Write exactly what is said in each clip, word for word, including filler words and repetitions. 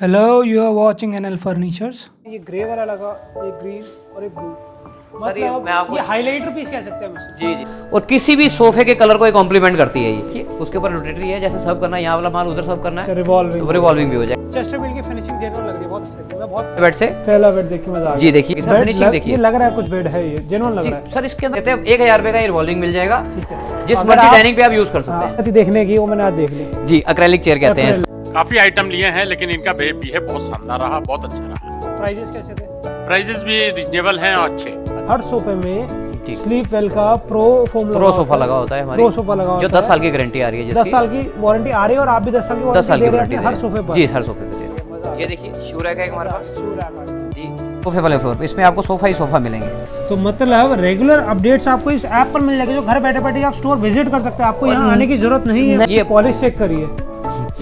Hello, you are watching NL furnitures. ये grey वाला लगा, एक ग्रीन और एक ब्लू। सर ये मैं आपको हाइलाइटर पीस कह सकते हैं। जी जी। और किसी भी सोफे के कलर को ये कॉम्प्लीमेंट करती है। ये उसके ऊपर रोटेटरी है, जैसे सर्व करना है यहाँ वाला माल उधर सर्व करना है, रिवॉल्विंग रिवॉल्विंग भी हो जाए। चेस्टरफील्ड की फिनिशिंग जेन्युइन लग रही है, बहुत अच्छी है। मैं बहुत बेड से पहला बेड देखिए, मजा आ गया। जी देखिए इसका फिनिशिंग देखिए, लग रहा है कुछ बेड है, ये जेन्युइन लग रहा है। सर इसके अंदर एक हज़ार रुपए का ये रिवॉल्विंग मिल जाएगा, ठीक है, जिस मर्जी डाइनिंग पे आप यूज कर सकते हैं। देखने की वो मैंने आज देख ली। जी एक्रेलिक चेयर कहते हैं। काफी आइटम लिए हैं, लेकिन इनका बे भी है बहुत शानदार रहा, बहुत अच्छा रहा। प्राइजेस कैसे थे? प्राइजेस भी रिजनेबल हैं और अच्छे। हर सोफे में स्लीप वेल का प्रो फोम प्रो सोफा लगा होता है, हमारे प्रो सोफा लगा होता है, जो दस साल की गारंटी आ रही है, दस साल की वारंटी आ रही है, और आप भी दस साल की दस साल की गारंटी हर सोफे पर। जी हर सोफे पर। ये देखिए शू रैक है हमारे पास, शू रैक जी सोफे वाले फ्लोर पे, इसमें आपको सोफा ही सोफा मिलेंगे। तो मतलब रेगुलर अपडेट्स आपको इस ऐप पर मिल जाएंगे, जो घर बैठे बैठे आप स्टोर विजिट कर सकते हैं, आपको यहाँ आने की जरूरत नहीं है। ये पॉलिश चेक करिए,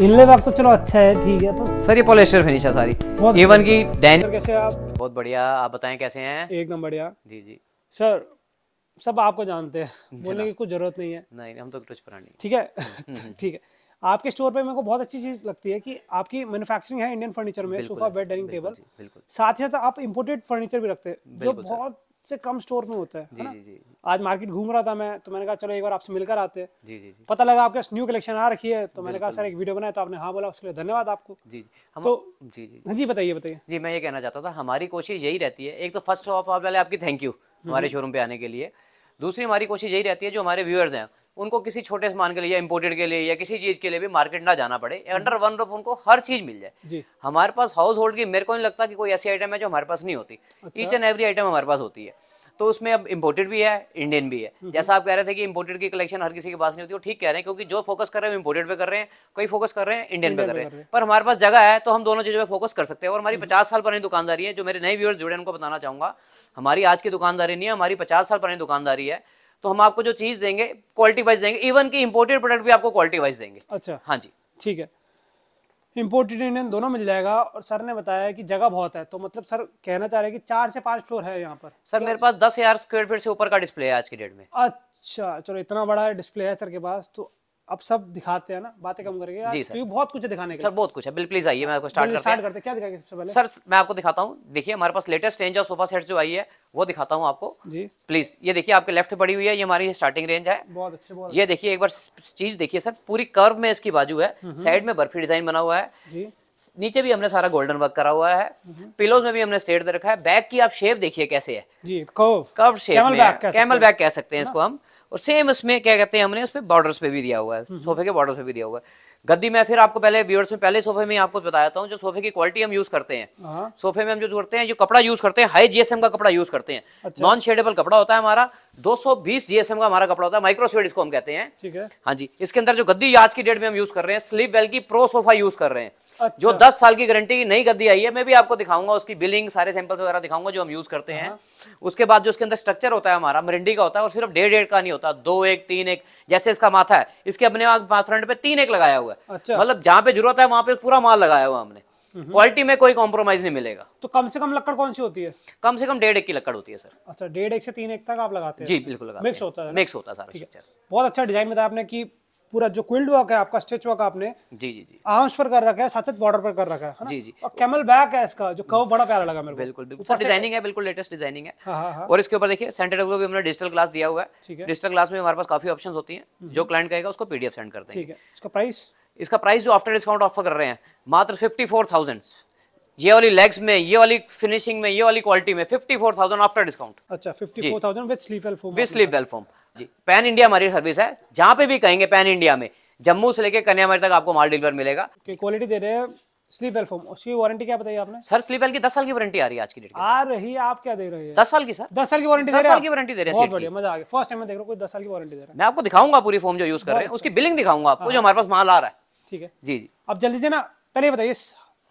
इनले वर्क तो चलो अच्छा है, ठीक है, पर सर ये पॉलिस्टर फिनिश है सारी। एवन की डाइनिंग कैसे आप? बहुत बढ़िया, आप बताएं कैसे हैं? एकदम बढ़िया। जी जी सर, सब आपको जानते हैं, बोलने की कुछ जरूरत नहीं है। नहीं हम तो कुछ पुरानी, ठीक है ठीक है। आपके स्टोर पे मेरे को बहुत अच्छी चीज लगती है कि आपकी मैन्युफैक्चरिंग है इंडियन फर्नीचर में, सोफा बेड डाइनिंग टेबल, साथ ही साथ आप इम्पोर्टेड फर्नीचर भी रखते हैं जो बहुत से कम स्टोर में होता है। जी, जी, जी। आज मार्केट घूम रहा था मैं, तो मैंने कहा चलो एक बार आपसे मिलकर आते हैं। जी, जी, जी। पता लगा आपके न्यू कलेक्शन आ रखी है, तो मैंने कहा सर एक वीडियो बनाया, तो आपने हाँ बोला, उसके लिए धन्यवाद आपको। जी जी हम तो जी जी जी बताइए बताइए। जी मैं ये कहना चाहता था, हमारी कोशिश यही रहती है, एक तो फर्स्ट ऑफ ऑल पहले आपकी थैंक यू हमारे शोरूम पे आने के लिए। दूसरी हमारी कोशिश यही रहती है जो हमारे व्यूअर्स हैं उनको किसी छोटे सामान के लिए या इम्पोर्टेड के लिए या किसी चीज के लिए भी मार्केट ना जाना पड़े, अंडर वन रूफ उनको हर चीज मिल जाए। हमारे पास हाउस होल्ड की मेरे को नहीं लगता कि कोई ऐसी आइटम है जो हमारे पास नहीं होती। ईच एंड एवरी आइटम हमारे पास होती है, तो उसमें अब इम्पोर्टेड भी है, इंडियन भी है। जैसा आप कह रहे थे कि इम्पोर्टेड की कलेक्शन हर किसी के पास नहीं होती, वो ठीक कह रहे हैं, क्योंकि जो फोकस कर रहे हैं इम्पोर्टेड पे कर रहे हैं, कोई फोकस कर रहे हैं इंडियन पे कर रहे हैं, पर हमारे पास जगह है तो हम दोनों चीजों पे फोकस कर सकते हैं। और हमारी पचास साल पुरानी दुकानदारी है, जो मेरे नए व्यूअर्स जुड़े उनको बताना चाहूंगा, हमारी आज की दुकानदारी नहीं है, हमारी पचास साल पुरानी दुकानदारी है। तो हम आपको जो चीज देंगे क्वालिटी वाइज देंगे, इवन की इम्पोर्टेड प्रोडक्ट भी आपको क्वालिटी वाइज देंगे। अच्छा हाँ जी ठीक है, इम्पोर्टेड इंडियन दोनों मिल जाएगा। और सर ने बताया कि जगह बहुत है, तो मतलब सर कहना चाह रहे हैं कि चार से पांच फ्लोर है यहाँ पर। सर मेरे पास दस हजार स्क्वायर फीट से ऊपर का डिस्प्ले है आज की डेट में। अच्छा चलो, इतना बड़ा डिस्प्ले है सर के पास, तो अब सब दिखाते हैं ना, बातें कम करेंगे जी सर, क्योंकि बहुत कुछ दिखाने के। सर बहुत कुछ है, बिल्कुल प्लीज आइए। मैं आपको स्टार्ट स्टार्ट करते हैं, क्या दिखाएंगे सबसे पहले? सर मैं आपको दिखाता हूँ, देखिए हमारे पास latest range of sofa sets जो आई है वो दिखाता हूँ आपको जी प्लीज। ये देखिए आपके लेफ्ट पड़ी हुई है, ये हमारी स्टार्टिंग रेंज है। बहुत अच्छे, बहुत ये देखिए, एक बार चीज देखिए सर, पूरी कर्व में इसकी बाजू है, साइड में बर्फी डिजाइन बना हुआ है, नीचे भी हमने सारा गोल्डन वर्क करा हुआ है, पिलोज में भी हमने स्ट्रेट दे रखा है। बैक की आप शेप देखिए कैसे है जी, कर्व शेप, कैमल बैक कह सकते हैं इसको हम। और सेम उसमें क्या कहते हैं, हमने उसमें बॉर्डर्स पे भी दिया हुआ है, सोफे के बॉर्डर्स पे भी दिया हुआ है। गद्दी में फिर आपको पहले व्यूअर्स में पहले सोफे में आपको बताता हूँ जो सोफे की क्वालिटी हम यूज करते हैं। सोफे में हम जो करते हैं, जो कपड़ा यूज करते हैं हाई जीएसएम का कपड़ा यूज करते हैं। अच्छा। नॉन शेडेबल कपड़ा होता है हमारा, दो सौ बीस जीएसएम का हमारा कपड़ा होता है, माइक्रोस्वेड इसको हम कहते हैं। ठीक है हाँ जी। इसके अंदर जो गद्दी आज की डेट में हम यूज कर रहे हैं, स्लीप वेल की प्रो सोफा यूज कर रहे हैं। अच्छा। जो दस साल की गारंटी की नई गद्दी आई है, मैं भी आपको दिखाऊंगा उसकी बिलिंग, सारे सैंपल्स वगैरह दिखाऊंगा जो हम यूज करते हैं। उसके बाद जो उसके अंदर स्ट्रक्चर होता है हमारा मरिंडी का होता है, और सिर्फ डेढ़ डेढ़ का नहीं होता, दो एक तीन एक, जैसे इसका माथा है इसके अपने फ्रंट पे तीन एक लगाया हुआ है। अच्छा। मतलब जहाँ पे जरूरत है वहाँ पे पूरा माल लगाया हुआ हमने, क्वालिटी में कोई कॉम्प्रोमाइज नहीं मिलेगा। तो कम से कम लकड़ कौन सी होती है? कम से कम डेढ़ एक की लकड़ होती है सर। अच्छा, डेढ़ एक से तीन एक तक आप लगाते हैं? जी बिल्कुल, मिक्स होता है, मिक्स होता है सारा स्ट्रक्चर। बहुत अच्छा डिजाइन बताया आपने कि पूरा जो क्विल्ड वर्क है आपका, स्टिच वर्क आपने जी जी जी आर्म्स पर कर रखा है, साथ साथ बॉर्डर पर कर रखा है, है ना? जी जी। और कैमल बैक है इसका, जो कर्व बड़ा प्यारा लगा मेरे को। बिल्कुल बिल्कुल डिजाइनिंग है, बिल्कुल लेटेस्ट डिजाइनिंग है। हाँ हाँ। और इसके ऊपर देखिए सेंटर टेबल को भी हमने डिजिटल ग्लास दिया हुआ है। डिजिटल ग्लास में हमारे पास काफी ऑप्शंस होती हैं, जो क्लाइंट कहेगा उसको पीडीएफ सेंड करते हैं। ठीक है। इसका प्राइस इसका प्राइस जो आफ्टर डिस्काउंट ऑफर कर रहे हैं मात्र फिफ्टी फोर थाउजेंड, ये वाली लेग्स में, ये वाली फिनिशिंग में, ये वाली क्वालिटी में fifty four thousand after discount. अच्छा fifty four thousand with sleep well foam, with sleep well foam जी। पैन इंडिया हमारी सर्विस है, जहाँ पे भी कहेंगे पैन इंडिया में, जम्मू से लेके कन्याकुमारी तक आपको माल डिलीवर मिलेगा। क्वालिटी दे रहे हैं स्लीप वेल फॉर्म, उसकी वारंटी क्या बताई आपने? सर स्लीप वेल की दस साल की वारंटी आ रही है आज की डेट में। आ रही है, आप क्या दे रहे हैं? दस साल की सर, दस साल की वारंटी, दस साल की वारंटी दे रहे हैं। बहुत बढ़िया, मजा आ गया, फर्स्ट टाइम मैं देख रहा हूं कोई दस साल की वारंटी दे रहा है। मैं आपको दिखाऊंगा पूरी फॉर्म जो यूज कर रहे हैं, उसकी बिलिंग दिखाऊंगा आपको जो हमारे पास माल आ रहा है। ठीक है जी जी। अब जल्दी से ना, पहले बताइए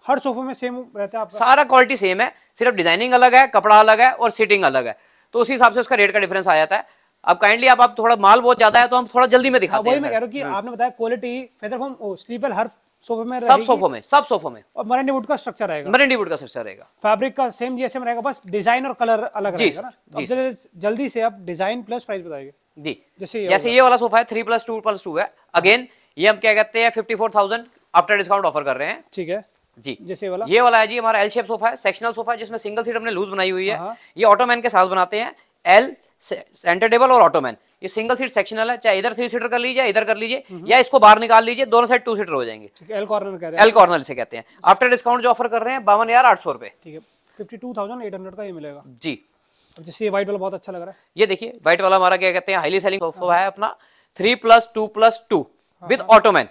हर सोफे में सेम रहता है आपका? सारा क्वालिटी सेम है, सिर्फ डिजाइनिंग अलग है, कपड़ा अलग है और सीटिंग अलग है, तो उसी हिसाब से उसका रेट का डिफरेंस आ जाता है। अब काइंडली आप आप थोड़ा माल बहुत ज्यादा है तो हम थोड़ा जल्दी में दिखाते हैं। वही मैं कह रहा हूं कि आपने बताया quality feather foam Sleepwell हर सोफे में, सब सोफों में, सब सोफों में। और मरिंडी वुड का स्ट्रक्चर रहेगा, मरिंडी वुड का स्ट्रक्चर रहेगा, फैब्रिक का सेम जैसे रहेगा, बस डिजाइन और कलर अलग रहेगा ना। अब जल्दी से आप डिजाइन प्लस प्राइस बताइए जी। जैसे जैसे ये वाला सोफा है three plus two plus two है, अगेन ये हम क्या कहते हैं fifty four thousand after discount offer कर रहे हैं। ठीक है जी जैसे वाला ये वाला है जी हमारा एल शेप सोफा है, सेक्शनल सोफा है, जिसमें सिंगल सीट हमने लूज बनाई हुई है। ये ऑटोमैन के साथ बनाते हैं, एल सेंटर टेबल और ऑटोमैन। ये सिंगल सीट सेक्शनल है, चाहे इधर थ्री सीटर कर लीजिए, इधर कर लीजिए, या इसको बाहर निकाल लीजिए, दोनों साइड टू सीटर हो जाएंगे। एल कॉर्नर कह रहे हैं, एल कॉर्नर से कहते हैं। आफ्टर डिस्काउंट जो ऑफर कर रहे हैं बावन हजार आठ सौ रुपए, ठीक है, fifty two thousand eight hundred का ये मिलेगा जी। जैसे ये व्हाइट वाला बहुत अच्छा लग रहा है, ये देखिए व्हाइट वाला हमारा क्या कहते हैं हाईली सेलिंग सोफा है अपना, three plus two plus two with ottoman.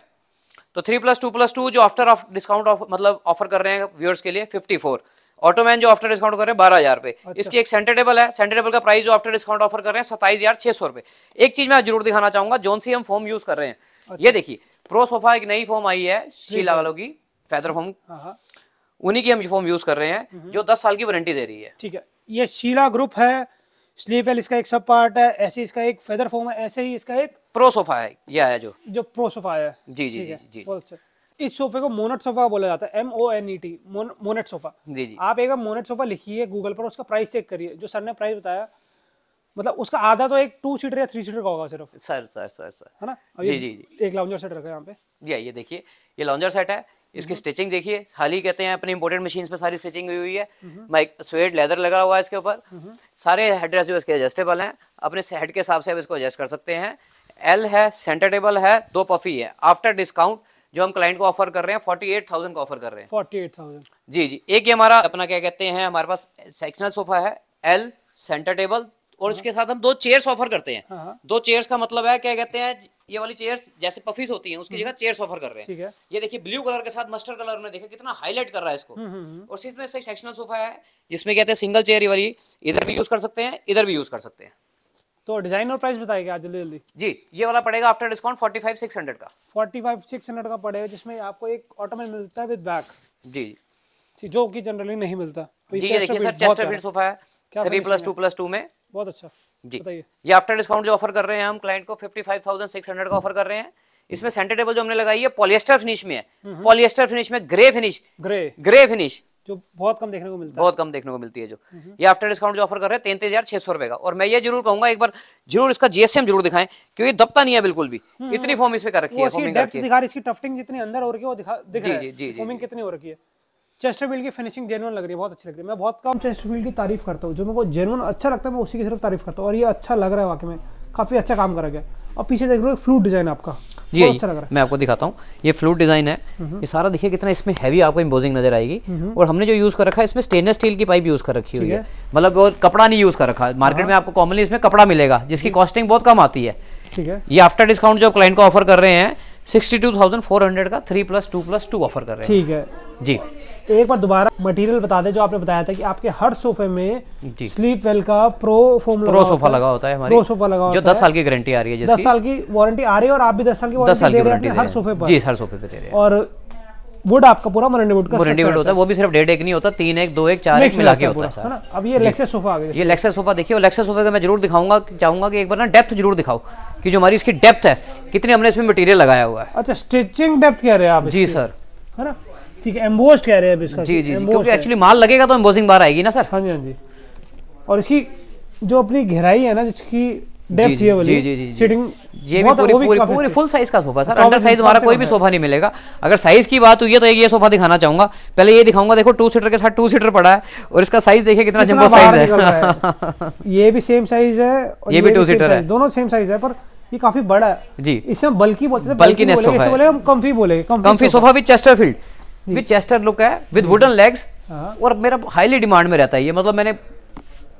तो three plus two plus two जो आफ्टर डिस्काउंट मतलब ऑफर कर रहे हैं व्यूअर्स के लिए फिफ्टी फोर, ऑटोमैन जो आफ्टर डिस्काउंट कर रहे हैं बारह हजार रुपए। इसकी एक सेंटर टेबल है, सेंटर टेबल का प्राइस जो आफ्टर डिस्काउंट ऑफर कर रहे हैं सत्ताईस हजार छह सौ रुपए। एक चीज मैं जरूर दिखाना चाहूंगा, जोन सी हम फोम यूज कर रहे हैं, अच्छा। ये देखिए प्रो सोफा एक नई फोम आई है शीला वालों की, फैदर फोम, उन्हीं की हम फोम यूज कर रहे हैं जो दस साल की वारंटी दे रही है, ठीक है। ये शीला ग्रुप है, स्लीप वेल इसका एक सब पार्ट है, ऐसे इसका एक फेदर फोम है, ऐसे ही इसका एक प्रो सोफा है, यह है जो जो प्रो सोफा है जी जी जी, जी, जी। इस सोफे को मोनेट सोफा बोला जाता है, M O N E T, Monet sofa जी जी। आप एक मोनेट सोफा लिखिए गूगल पर, उसका प्राइस चेक करिए, जो सर ने प्राइस बताया मतलब उसका आधा तो एक टू सीटर या थ्री सीटर का होगा सिर्फ सर सर सर सर है ना जी जी जी। एक लाउंजर सेट रखा है यहाँ पे, ये देखिए ये लाउंजर सेट है, इसकी स्टिचिंग देखिए खाली कहते हैं अपने इंपोर्टेड मशीन पे सारी स्टिचिंग हुई हुई है, माइक स्वेड लेदर लगा हुआ है इसके ऊपर, सारे हेडरेस्ट इसके एडजस्टेबल हैं, अपने हेड के हिसाब से आप इसको एडजस्ट कर सकते हैं। एल है, सेंटर टेबल है, दो पफी है। आफ्टर डिस्काउंट जो हम क्लाइंट को ऑफर कर रहे हैं फोर्टी एट थाउजेंड का ऑफर कर रहे हैं, फोर्टी एट थाउजेंड जी जी। एक ये हमारा अपना क्या कहते हैं हमारे पास सेक्शनल सोफा है, एल सेंटर टेबल और इसके साथ हम दो चेयर्स ऑफर करते हैं। दो चेयर्स का मतलब है क्या कहते हैं, ये वाली चेयर्स जैसे पफीस होती हैं उसकी जगह चेयर्स ऑफर कर रहे हैं, ठीक है। ये देखिए ब्लू कलर के साथ मस्टर्ड कलर में, देखा कितना हाईलाइट कर रहा है इसको। और इसमें से सेक्शनल सोफा है जिसमें कहते हैं सिंगल चेयर ये वाली इधर भी यूज कर सकते हैं, इधर भी यूज कर सकते हैं। तो डिजाइन और प्राइस बताएगा आज जल्दी जल्दी जी। ये वाला पड़ेगा after discount forty five six hundred का, फोर्टी फाइव सिक्स हंड्रेड का पड़ेगा, जिसमें आपको एक ऑटोमेटिक मिलता है विद बैक जी, जो की जनरली नहीं मिलता जी। देखिए सर चेस्टरफील्ड सोफा है three plus two plus two में, बहुत अच्छा जी। ये आफ्टर डिस्काउंट जो ऑफर कर रहे हैं हम क्लाइंट को पचपन हजार छह सौ का ऑफर कर रहे हैं। इसमें सेंटर टेबल जो हमने लगाई है पॉलिएस्टर फिनिश में है, पॉलिएस्टर फिनिश में grey finish, grey grey finish जो बहुत कम देखने को मिलता है, बहुत कम देखने को मिलती है जो। ये आफ्टर डिस्काउंट जो ऑफर कर रहे हैं तैंतीस हजार छह सौ रुपए का। और मैं ये जरूर कहूंगा एक बार जरूर इसका जीएसएम जरूर दिखाएं, क्योंकि दबता नहीं है बिल्कुल भी, इतनी फॉर्म इसमें कर रखी है, फॉर्मिंग दिखा रही है, इसकी टफ्टिंग जितनी अंदर हो रखी है वो दिखा दिख रहा है, फॉर्मिंग कितनी हो रखी है। चेस्टरफील्ड की फिनिशिंग जेन्युइन लग रही है, बहुत अच्छी लग रही है। मैं बहुत कम चेस्टरफील्ड की तारीफ करता हूँ, जो मेरे को जेन्युइन अच्छा लगता है मैं उसी की सिर्फ तारीफ करता हूँ। और ये अच्छा लग रहा है वाकई में, काफी अच्छा काम करा गया। और पीछे देख लो फ्लूट डिजाइन आपका जी, अच्छा लग रहा है। मैं आपको दिखाता हूँ, ये फ्लूट डिजाइन है, ये सारा देखिए कितना इसमें हैवी आपको इंपोजिंग नजर आएगी। और हमने जो यूज कर रखा है इसमें स्टेनलेस स्टील की पाइप यूज कर रखी हुई है, मतलब और कपड़ा नहीं यूज कर रखा। मार्केट में आपको कॉमनली इसमें कपड़ा मिलेगा जिसकी कॉस्टिंग बहुत कम आती है, ठीक है। ये आफ्टर डिस्काउंट जो क्लाइंट को ऑफर कर रहे हैं sixty two thousand four hundred का three plus two plus two offer कर रहे हैं, ठीक है जी। एक बार दोबारा मटेरियल बता दे जो आपने बताया था कि आपके हर सोफे में स्लीप वेल का प्रो फोम प्रो सोफा लगा होता है, हमारी प्रो सोफा लगा होता है, जो दस साल की गारंटी आ रही है, दस साल की वारंटी आ रही है। और आप भी दस साल की वारंटी दे रहे हैं हर सोफे पर जी, हर सोफे पे दे रहे हैं। और वुड आपका पूरा मोरंडी वुड का मोरंडी वुड होता है, वो भी सिर्फ डेढ़ एक नहीं होता, तीन एक दो एक चार एक मिला के होता है। अब ये लेक्सस सोफा आ गया, ये लेक्सस सोफा देखिए। और लेक्सस सोफे का मैं जरूर दिखाऊंगा, चाहूंगा कि एक बार ना डेप्थ जरूर दिखाओ कि जो हमारी इसकी डेप्थ है कितनी हमने इसमें मटेरियल लगाया हुआ है। अच्छा स्टिचिंग डेप्थ कह रहे हैं आप जी सर, है ना, ठीक है, एम्बोस्ड कह रहे हैं इसका जी जी, क्योंकि एक्चुअली माल लगेगा तो एम्बोसिंग बाहर आएगी ना सर। हाँ जी हाँ जी। और इसकी जो अपनी गहराई है ना, जिसकी डेप्थ है वाली जी जी सीटिंग, ये भी पूरी पूरी पूरी फुल साइज का सोफा सर, अंडर साइज हमारा कोई भी सोफा नहीं मिलेगा। अगर साइज की बात हुई है तो एक ये सोफा दिखाना चाहूंगा, पहले ये दिखाऊंगा। देखो टू सीटर के साथ टू सीटर पड़ा है और इसका साइज देखिए कितना जंबो साइज है, ये भी सेम साइज है, ये भी टू सीटर है, दोनों सेम साइज है, पर ये काफी बड़ा है जी। इसमें बल्कि बोलते हैं, बल्कि हम कम्फी बोले, कम्फी सोफा भी चेस्टरफील्ड विद चेस्टर लुक है, विद वुडन लेग्स। और मेरा हाईली डिमांड में रहता है ये, मतलब मैंने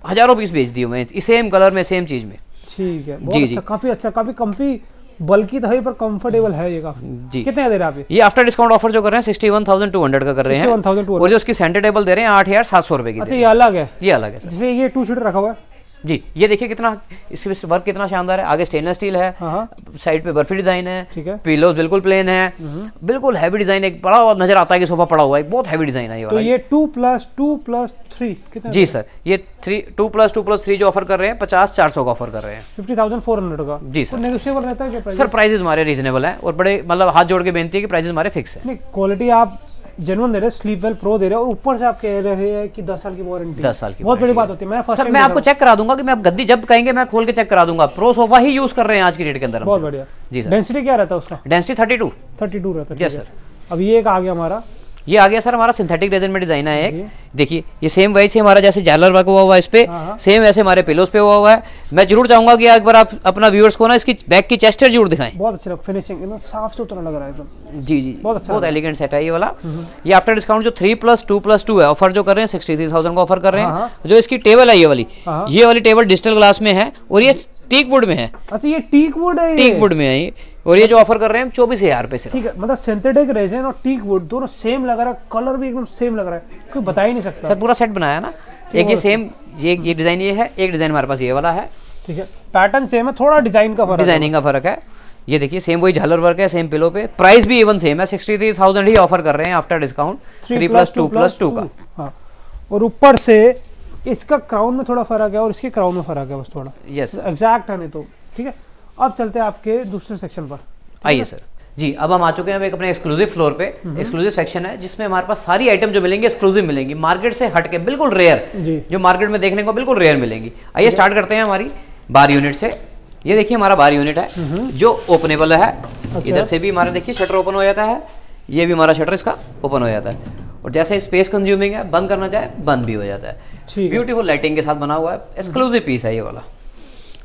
हजारों पीस बेच दिए मैं इस सेम कलर में सेम चीज में, ठीक है जी जी। काफी अच्छा, काफी कंफी, बल्कि तो है पर कंफर्टेबल है ये काफी जी। कितने दे रहे हैं आप ये आफ्टर डिस्काउंट ऑफर जो कर रहे हैं इकसठ हजार दो सौ का कर रहे हैं, और जो उसकी सेंटर टेबल दे रहे हैं आठ हजार सात सौ रुपए की। अच्छा ये अलग है, ये अलग है जैसे ये टू सीटर रखा हुआ है जी। ये देखिए कितना इसके वर्क कितना शानदार है, आगे स्टेनलेस स्टील है, साइड पे बर्फी डिजाइन है, ठीक है, पिलोज बिल्कुल प्लेन है, बिल्कुल हैवी डिजाइन, एक बड़ा हुआ नजर आता है कि सोफा पड़ा हुआ है, बहुत हैवी डिजाइन है ये वाला। तो ये two plus two plus three कितना जी सर, ये three two plus two plus three जो ऑफर कर रहे हैं पचास चार सौ का ऑफर कर रहे हैं, फिफ्टी थाउजेंड फोर हंड्रेड का जी सर। नेगोशिएबल रहता है क्या सर? प्राइसेस हमारे रीजनेबल है और बड़े मतलब हाथ जोड़ के बेनती है कि प्राइसेस हमारे फिक्स है। क्वालिटी आप जेन्युइन दे रहे, स्लीप वेल प्रो दे रहे, और ऊपर से आप कह रहे हैं कि दस साल की वारंटी, दस साल की बहुत बड़ी बात होती है। मैं सर मैं आपको चेक करा दूंगा कि मैं आप गद्दी जब कहेंगे मैं खोल के चेक करा दूंगा, प्रो सोफा ही यूज कर रहे हैं आज की डेट के अंदर, बहुत बढ़िया जी सर। डेंसिटी क्या रहता है उसका? Density thirty two thirty two रहता है, यस सर। अब ये एक आ गया हमारा ये आ गया सर हमारा सिंथेटिक रेजन में डिजाइन है एक, देखिए ये सेम वाइज से हमारा जैसे जालर वर्क हुआ हुआ है इस पे, सेम ऐसे हमारे पिलोस पे हुआ हुआ है। मैं जरूर चाहूंगा कि एक बार आप अपना व्यूअर्स को ना इसकी बैक की चेस्टर जरूर दिखाएं। बहुत अच्छा फिनिशिंग एकदम साफ सुथरा लग रहा है एकदम। जी जी बहुत अच्छा, बहुत एलिगेंट सेट है ये वाला। ये आफ्टर डिस्काउंट जो three plus two plus two है ऑफर जो कर रहे हैं सिक्सटी थ्री थाउजेंड का ऑफर कर रहे हैं। जो इसकी टेबल है ये वाली, ये वाली टेबल डिजिटल ग्लास में है और ये टीकवुड में है। अच्छा ये टीकवुड है, टीकवुड में है ये। और ये जो ऑफर कर रहे हैं हम चौबीस हजार पे सिर्फ, ठीक है। मतलब सिंथेटिक रेजिन और टीकवुड दोनों सेम लग रहा है, कलर भी एकदम सेम लग रहा है, कोई बता ही नहीं सकता सर। पूरा सेट बनाया ना, एक ये सेम ये ये डिजाइन ये है, एक डिजाइन हमारे पास ये वाला है, ठीक है। पैटर्न सेम है, थोड़ा डिजाइन का फर्क, डिजाइनिंग का फर्क है। ये देखिए सेम वही झालर वर्क है, सेम पिलो पे, प्राइस भी इवन सेम है, सिक्सटी थ्री थाउजेंड ही ऑफर कर रहे हैं after discount three plus two plus two का। और ऊपर से इसका क्राउन में थोड़ा फर्क है और इसके क्राउन में फर्क है बस थोड़ा, यस एग्जैक्ट है नहीं तो, ठीक है। अब चलते हैं आपके दूसरे सेक्शन पर, आइए सर जी। अब हम आ चुके हैं एक अपने एक्सक्लूसिव फ्लोर पे, एक्सक्लूसिव सेक्शन है जिसमें हमारे पास सारी आइटम जो मिलेंगी एक्सक्लूसिव मिलेंगी, मार्केट से हट के, बिल्कुल रेयर, जो मार्केट में देखने को बिल्कुल रेयर मिलेंगी। आइए स्टार्ट करते हैं हमारी बार यूनिट से। ये देखिए हमारा बार यूनिट है जो ओपनेबल है, इधर से भी हमारा देखिए शटर ओपन हो जाता है, ये भी हमारा शटर इसका ओपन हो जाता है, और जैसे स्पेस कंज्यूमिंग है बंद करना चाहे बंद भी हो जाता है। ब्यूटीफुल लाइटिंग के साथ बना हुआ है, एक्सक्लूसिव पीस है ये वाला।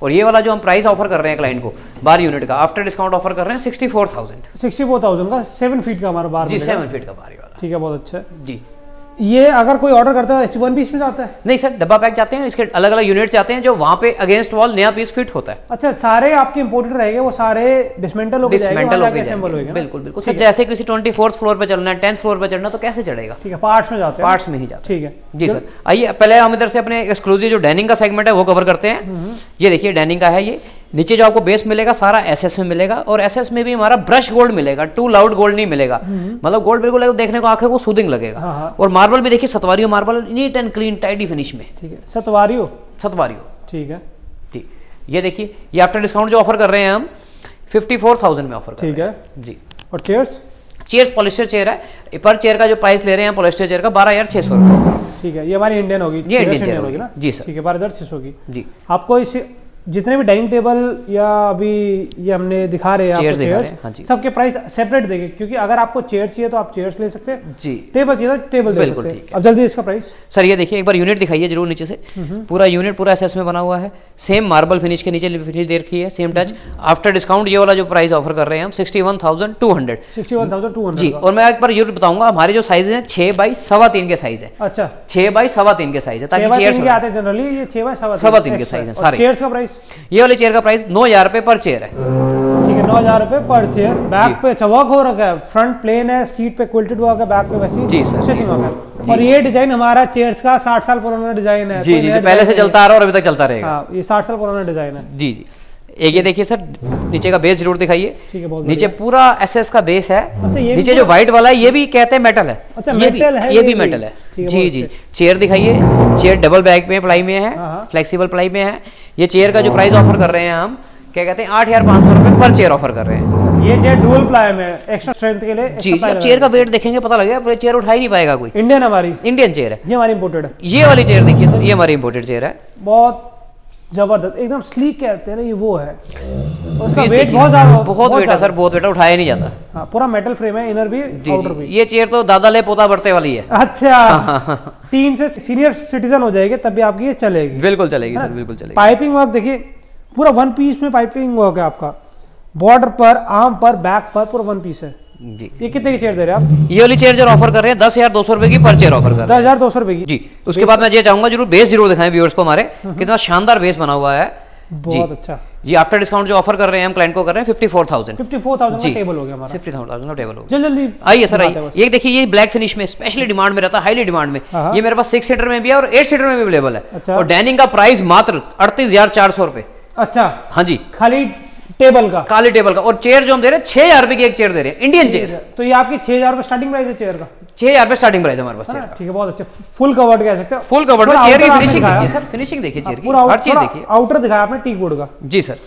और ये वाला जो हम प्राइस ऑफर कर रहे हैं क्लाइंट को बार यूनिट का, आफ्टर डिस्काउंट ऑफर कर रहे हैं sixty four thousand, sixty four thousand का सेवन फीट का हमारा बार, जी सेवन फीट का बार ये वाला, ठीक है। बहुत अच्छा है जी। ये अगर कोई ऑर्डर करता है वन पीस में जाता है? नहीं सर, डब्बा पैक जाते हैं, इसके अलग अलग यूनिट जाते हैं जो वहाँ पे अगेंस्ट वॉल नया पीस फिट होता है। अच्छा सारे आपके इंपोर्टेड रहेंगे, वो सारे डिसमेंटल हो गए, बिल्कुल बिल्कुल सर। जैसे किसी ट्वेंटी फोर्थ फ्लोर पे चलना है, टेंथ फ्लोर पे चढ़ना तो कैसे चढ़ेगा, ठीक है, पार्ट्स में जाते हैं, पार्ट्स में ही जाते हैं, ठीक है जी सर। आइए पहले हम इधर से अपने एक्सक्लूसिव जो डाइनिंग का सेगमेंट है वो कवर करते हैं। ये देखिए डाइनिंग का है, ये नीचे जो आपको बेस मिलेगा सारा एसएस में मिलेगा, और एसएस में भी हमारा ब्रश गोल्ड मिलेगा, टू लाउड गोल्ड नहीं मिलेगा, मतलब गोल्ड बिल्कुल देखने को आंखें को सूदिंग लगेगा। और मार्बल भी देखिए सतवारियो marble, neat and clean tidy finish में, ठीक है। सतवारियो सतवारियो ठीक है ठीक। ये देखिए ये आफ्टर डिस्काउंट जो ऑफर कर रहे हैं हम फिफ्टी फोर थाउजेंड में ऑफर, ठीक है जी। और चेयर्स, चेयर्स पॉलिस्टर चेयर है, पर चेयर का जो प्राइस ले रहे हैं पॉलिस्टर चेयर का बारह हजार छह सौ रुपए, ठीक है। ये हमारी इंडियन होगी, ये इंडियन चेयर होगी ना जी सर, ठीक है, बारह हजार छह सौ होगी जी। आपको इसे जितने भी डाइनिंग टेबल या अभी ये हमने दिखा रहे हैं चेयर्स दिखा रहे हैं, हाँ जी, सबके प्राइस सेपरेट देंगे, क्योंकि अगर आपको चेयर चाहिए तो आप चेयर्स ले सकते हैं जी, टेबल चाहिए तो टेबल ले सकते हैं। अब जल्दी इसका प्राइस सर, ये देखिए एक बार यूनिट दिखाइए जरूर नीचे से, पूरा यूनिट पूरा एसएस में बना हुआ है, सेम मार्बल फिनिश के नीचे फिनिश दे रखी है, सेम टच। आफ्टर डिस्काउंट ये वाला जो प्राइस ऑफर कर रहे हैं हम sixty one thousand two hundred sixty one thousand two hundred जी। और मैं एक बार यूनिट बताऊंगा, हमारे जो साइज है छह बाई सवा तीन के साइज है, अच्छा छह बाई सवा तीन के साइज है, ताकि चेयर आते हैं जनरली ये छह बाई सवा तीन के साइज है सारे। चेयर्स का प्राइस, ये वाले चेयर का प्राइस नौ हजार रुपए पर चेयर है, ठीक है, नौ हजार रुपए पर चेयर। बैक पे अच्छा वर्क हो रखा है, फ्रंट प्लेन है, सीट पे क्विल्टेड वर्क है, बैक पे वैसी जी सर, जी सर। और ये डिजाइन हमारा चेयर्स का साठ साल पुराना डिजाइन है जी जी, जो पहले से चलता आ रहा है और अभी तक चलता रहेगा, ये साठ साल पुराना डिजाइन है जी जी। एक ये देखिए सर नीचे का बेस जरूर दिखाइए, नीचे पूरा एसएस का बेस है, अच्छा ये नीचे जो व्हाइट वाला है ये भी कहते हैं मेटल है, अच्छा ये मेटल है, ये भी मेटल है जी जी। चेयर दिखाइए, चेयर डबल बैक में प्लाई में है, फ्लेक्सिबल प्लाई में है। ये चेयर का जो प्राइस ऑफर कर रहे हैं हम क्या कहते हैं आठ हजार पाँच सौ रुपए पर चेयर ऑफर कर रहे हैं। ये चेयर डुअल प्लाई में एक्स्ट्रा स्ट्रेंथ के लिए जी। अब चेयर का वेट देखेंगे पता लगेगा, पूरे चेयर उठा ही नहीं पाएगा कोई। इंडियन हमारी इंडियन चेयर है, ये हमारी इम्पोर्टेड है। ये वाली चेयर देखिए सर, ये हमारी इम्पोर्टेड चेयर है, बहुत जबरदस्त एकदम स्लीक कहते हैं ना ये वो है। उसका वेट बहुत ज़्यादा बहुत वेट है सर, बहुत वेट है, उठाया नहीं जाता। हाँ, पूरा मेटल फ्रेम है, इनर भी आउटर भी। ये चेयर तो दादा ले पोता बढ़ते वाली है। अच्छा तीन से सीनियर सिटीजन हो जाएगी तब भी आपकी ये चलेगी, बिल्कुल चलेगी सर, बिल्कुल चलेगी। पाइपिंग वर्क देखिए पूरा वन पीस में पाइपिंग वर्क है आपका, बॉर्डर पर आर्म पर बैक पर पूरा वन पीस है। ये कितने की चेयर दे रहे हैं आप? ये वाली चेयर जो ऑफर कर रहे हैं दस हजार दो सौ रुपए की पर चेयर ऑफर कर रहे हैं, दस हजार दो सौ रुपए की जी। उसके बाद मैं ये चाहूंगा जरूर बेस जरूर दिखाएं व्यूअर्स को, हमारे कितना शानदार बेस बना हुआ है, बहुत अच्छा। ये आफ्टर डिस्काउंट जो ऑफर कर रहे हैं हम क्लाइंट को कर रहे हैं fifty four thousand fifty four thousand table हो गया हमारा, फिफ्टी फोर थाउजेंड टेबल हो गया। जल्दी आइए सर आइए। ये देखिए ये ब्लैक फिनिश में स्पेशली डिमांड में रहता है, हाईली डिमांड में। ये मेरे पास सिक्स सीटर में भी है और एट सीटर में भी अवेलेबल है। और डाइनिंग का प्राइस मात्र अड़तीस हजार चार सौ रुपए, अच्छा हाँ जी, खाली टेबल का, काली टेबल का। और चेयर जो हम दे रहे हैं छह हजार रुपए की एक चेयर दे रहे हैं, इंडियन चेयर। तो ये आपकी छह हजार रुपए स्टार्टिंग प्राइस है चेयर का, छह हजार रुपए स्टार्टिंग प्राइस हमारे पास चेयर का, ठीक है। बहुत अच्छा, फुल कवर्ड कह सकते हैं, फुल कवर्ड में। चेयर की फिनिशिंग देखिए सर, फिनिशिंग देखिए चेयर की, हर चीज देखिए। आउटर दिखाया आपने टीकवुड का जी सर,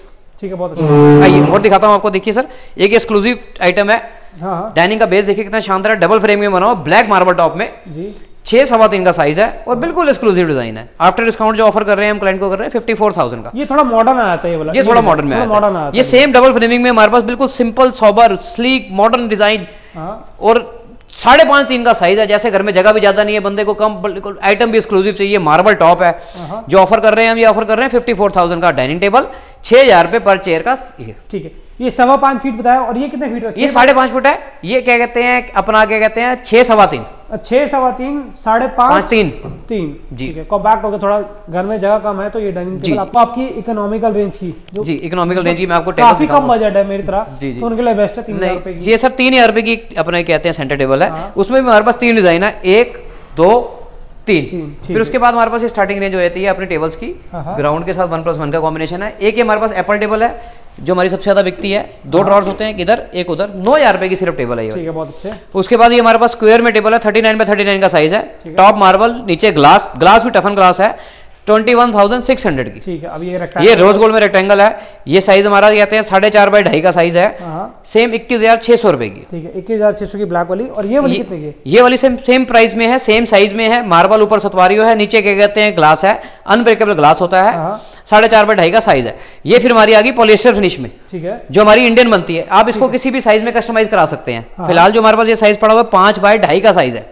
ठीक है, बहुत अच्छा। आइए और दिखाता हूँ आपको, देखिए सर एक एक्सक्लूसिव आइटम है। डाइनिंग का बेस देखिए कितना शानदार है, डबल फ्रेम में बना हुआ, ब्लैक मार्बल टॉप में, छह सवा तीन का साइज है और बिल्कुल एक्सक्लूसिव डिजाइन है। आफ्टर डिस्काउंट जो ऑफर कर रहे हैं हम क्लाइंट को कर रहे हैं फिफ्टी फोर थाउजेंड का। ये थोड़ा मॉडर्न आया था, ये वाला ये थोड़ा मॉडर्न में आया था। ये सेम डबल फ्रेमिंग में हमारे पास बिल्कुल simple, sober, sleek, modern design और साढ़े पाँच तीन का साइज है। जैसे घर में जगह भी ज्यादा नहीं है, बंदे को कम बिल्कुल आइटम भी एक्सक्लूसिव चाहिए, मार्बल टॉप है जो ऑफर कर रहे हैं हम, ये ऑफर कर रहे हैं फिफ्टी फोर थाउजेंड का डाइनिंग टेबल, छह हजार रुपए पर चेयर का। ठीक है, ये सवा पांच फीट बताया, और ये कितने फीट है? ये साढ़े पांच फुट है। ये क्या कहते हैं अपना, क्या कहते हैं छह सवा तीन, छह सवा तीन, साढ़े पाँच, तीन तीन जी। कॉम्पैक्ट हो गया, थोड़ा घर में जगह कम है तो ये डाइनिंग टेबल आपको आपकी इकोनॉमिकल रेंज की, जी इकोनॉमिकल रेंज की मैं आपको टेबल काफी कम बजट है मेरी तरह तो उनके लिए बेस्ट है। तीन हजार रुपए की ये सर, तीन हजार रुपए की अपने कहते हैं सेंटर टेबल है। उसमें भी हमारे पास तीन डिजाइन है, एक दो तीन। फिर उसके बाद हमारे पास स्टार्टिंग रेंज हो जाती है अपने टेबल्स की, ग्राउंड के साथ वन प्लस वन का कॉम्बिनेशन है। एक ये हमारे पास एप्पल टेबल है जो हमारी सबसे ज्यादा बिकती है, दो ड्रॉर्स होते हैं इधर एक उधर, नौ हजार रुपए की सिर्फ टेबल है। ठीक है, बहुत अच्छे। उसके बाद ये हमारे पास स्क्वायर में टेबल है, thirty nine by thirty nine का साइज है, टॉप मार्बल, नीचे ग्लास, ग्लास भी टफन ग्लास है, twenty one thousand six hundred की। ठीक है, अब ये ये रोज गोल्ड में रेक्टेंगल है, ये साइज हमारा कहते हैं साढ़े चार बाई ढाई का साइज है, सेम इक्कीस हजार छह सौ रुपए की। ठीक है, इक्कीस हजार छह सौ की ब्लैक वाली। और ये वाली कितने की? ये वाली सेम सेम प्राइस में है, सेम साइज में है, मार्बल ऊपर सतवारियो है, नीचे क्या कहते हैं ग्लास है, अनब्रेकेबल ग्लास होता है, साढ़े चार बाई ढाई का साइज है। ये फिर हमारी आ गई पॉलिएस्टर फिनिश में, ठीक है, जो हमारी इंडियन बनती है। आप इसको किसी भी साइज में कस्टमाइज करा सकते हैं। फिलहाल जो हमारे पास ये साइज पड़ा हुआ है पांच बाई ढाई का साइज है,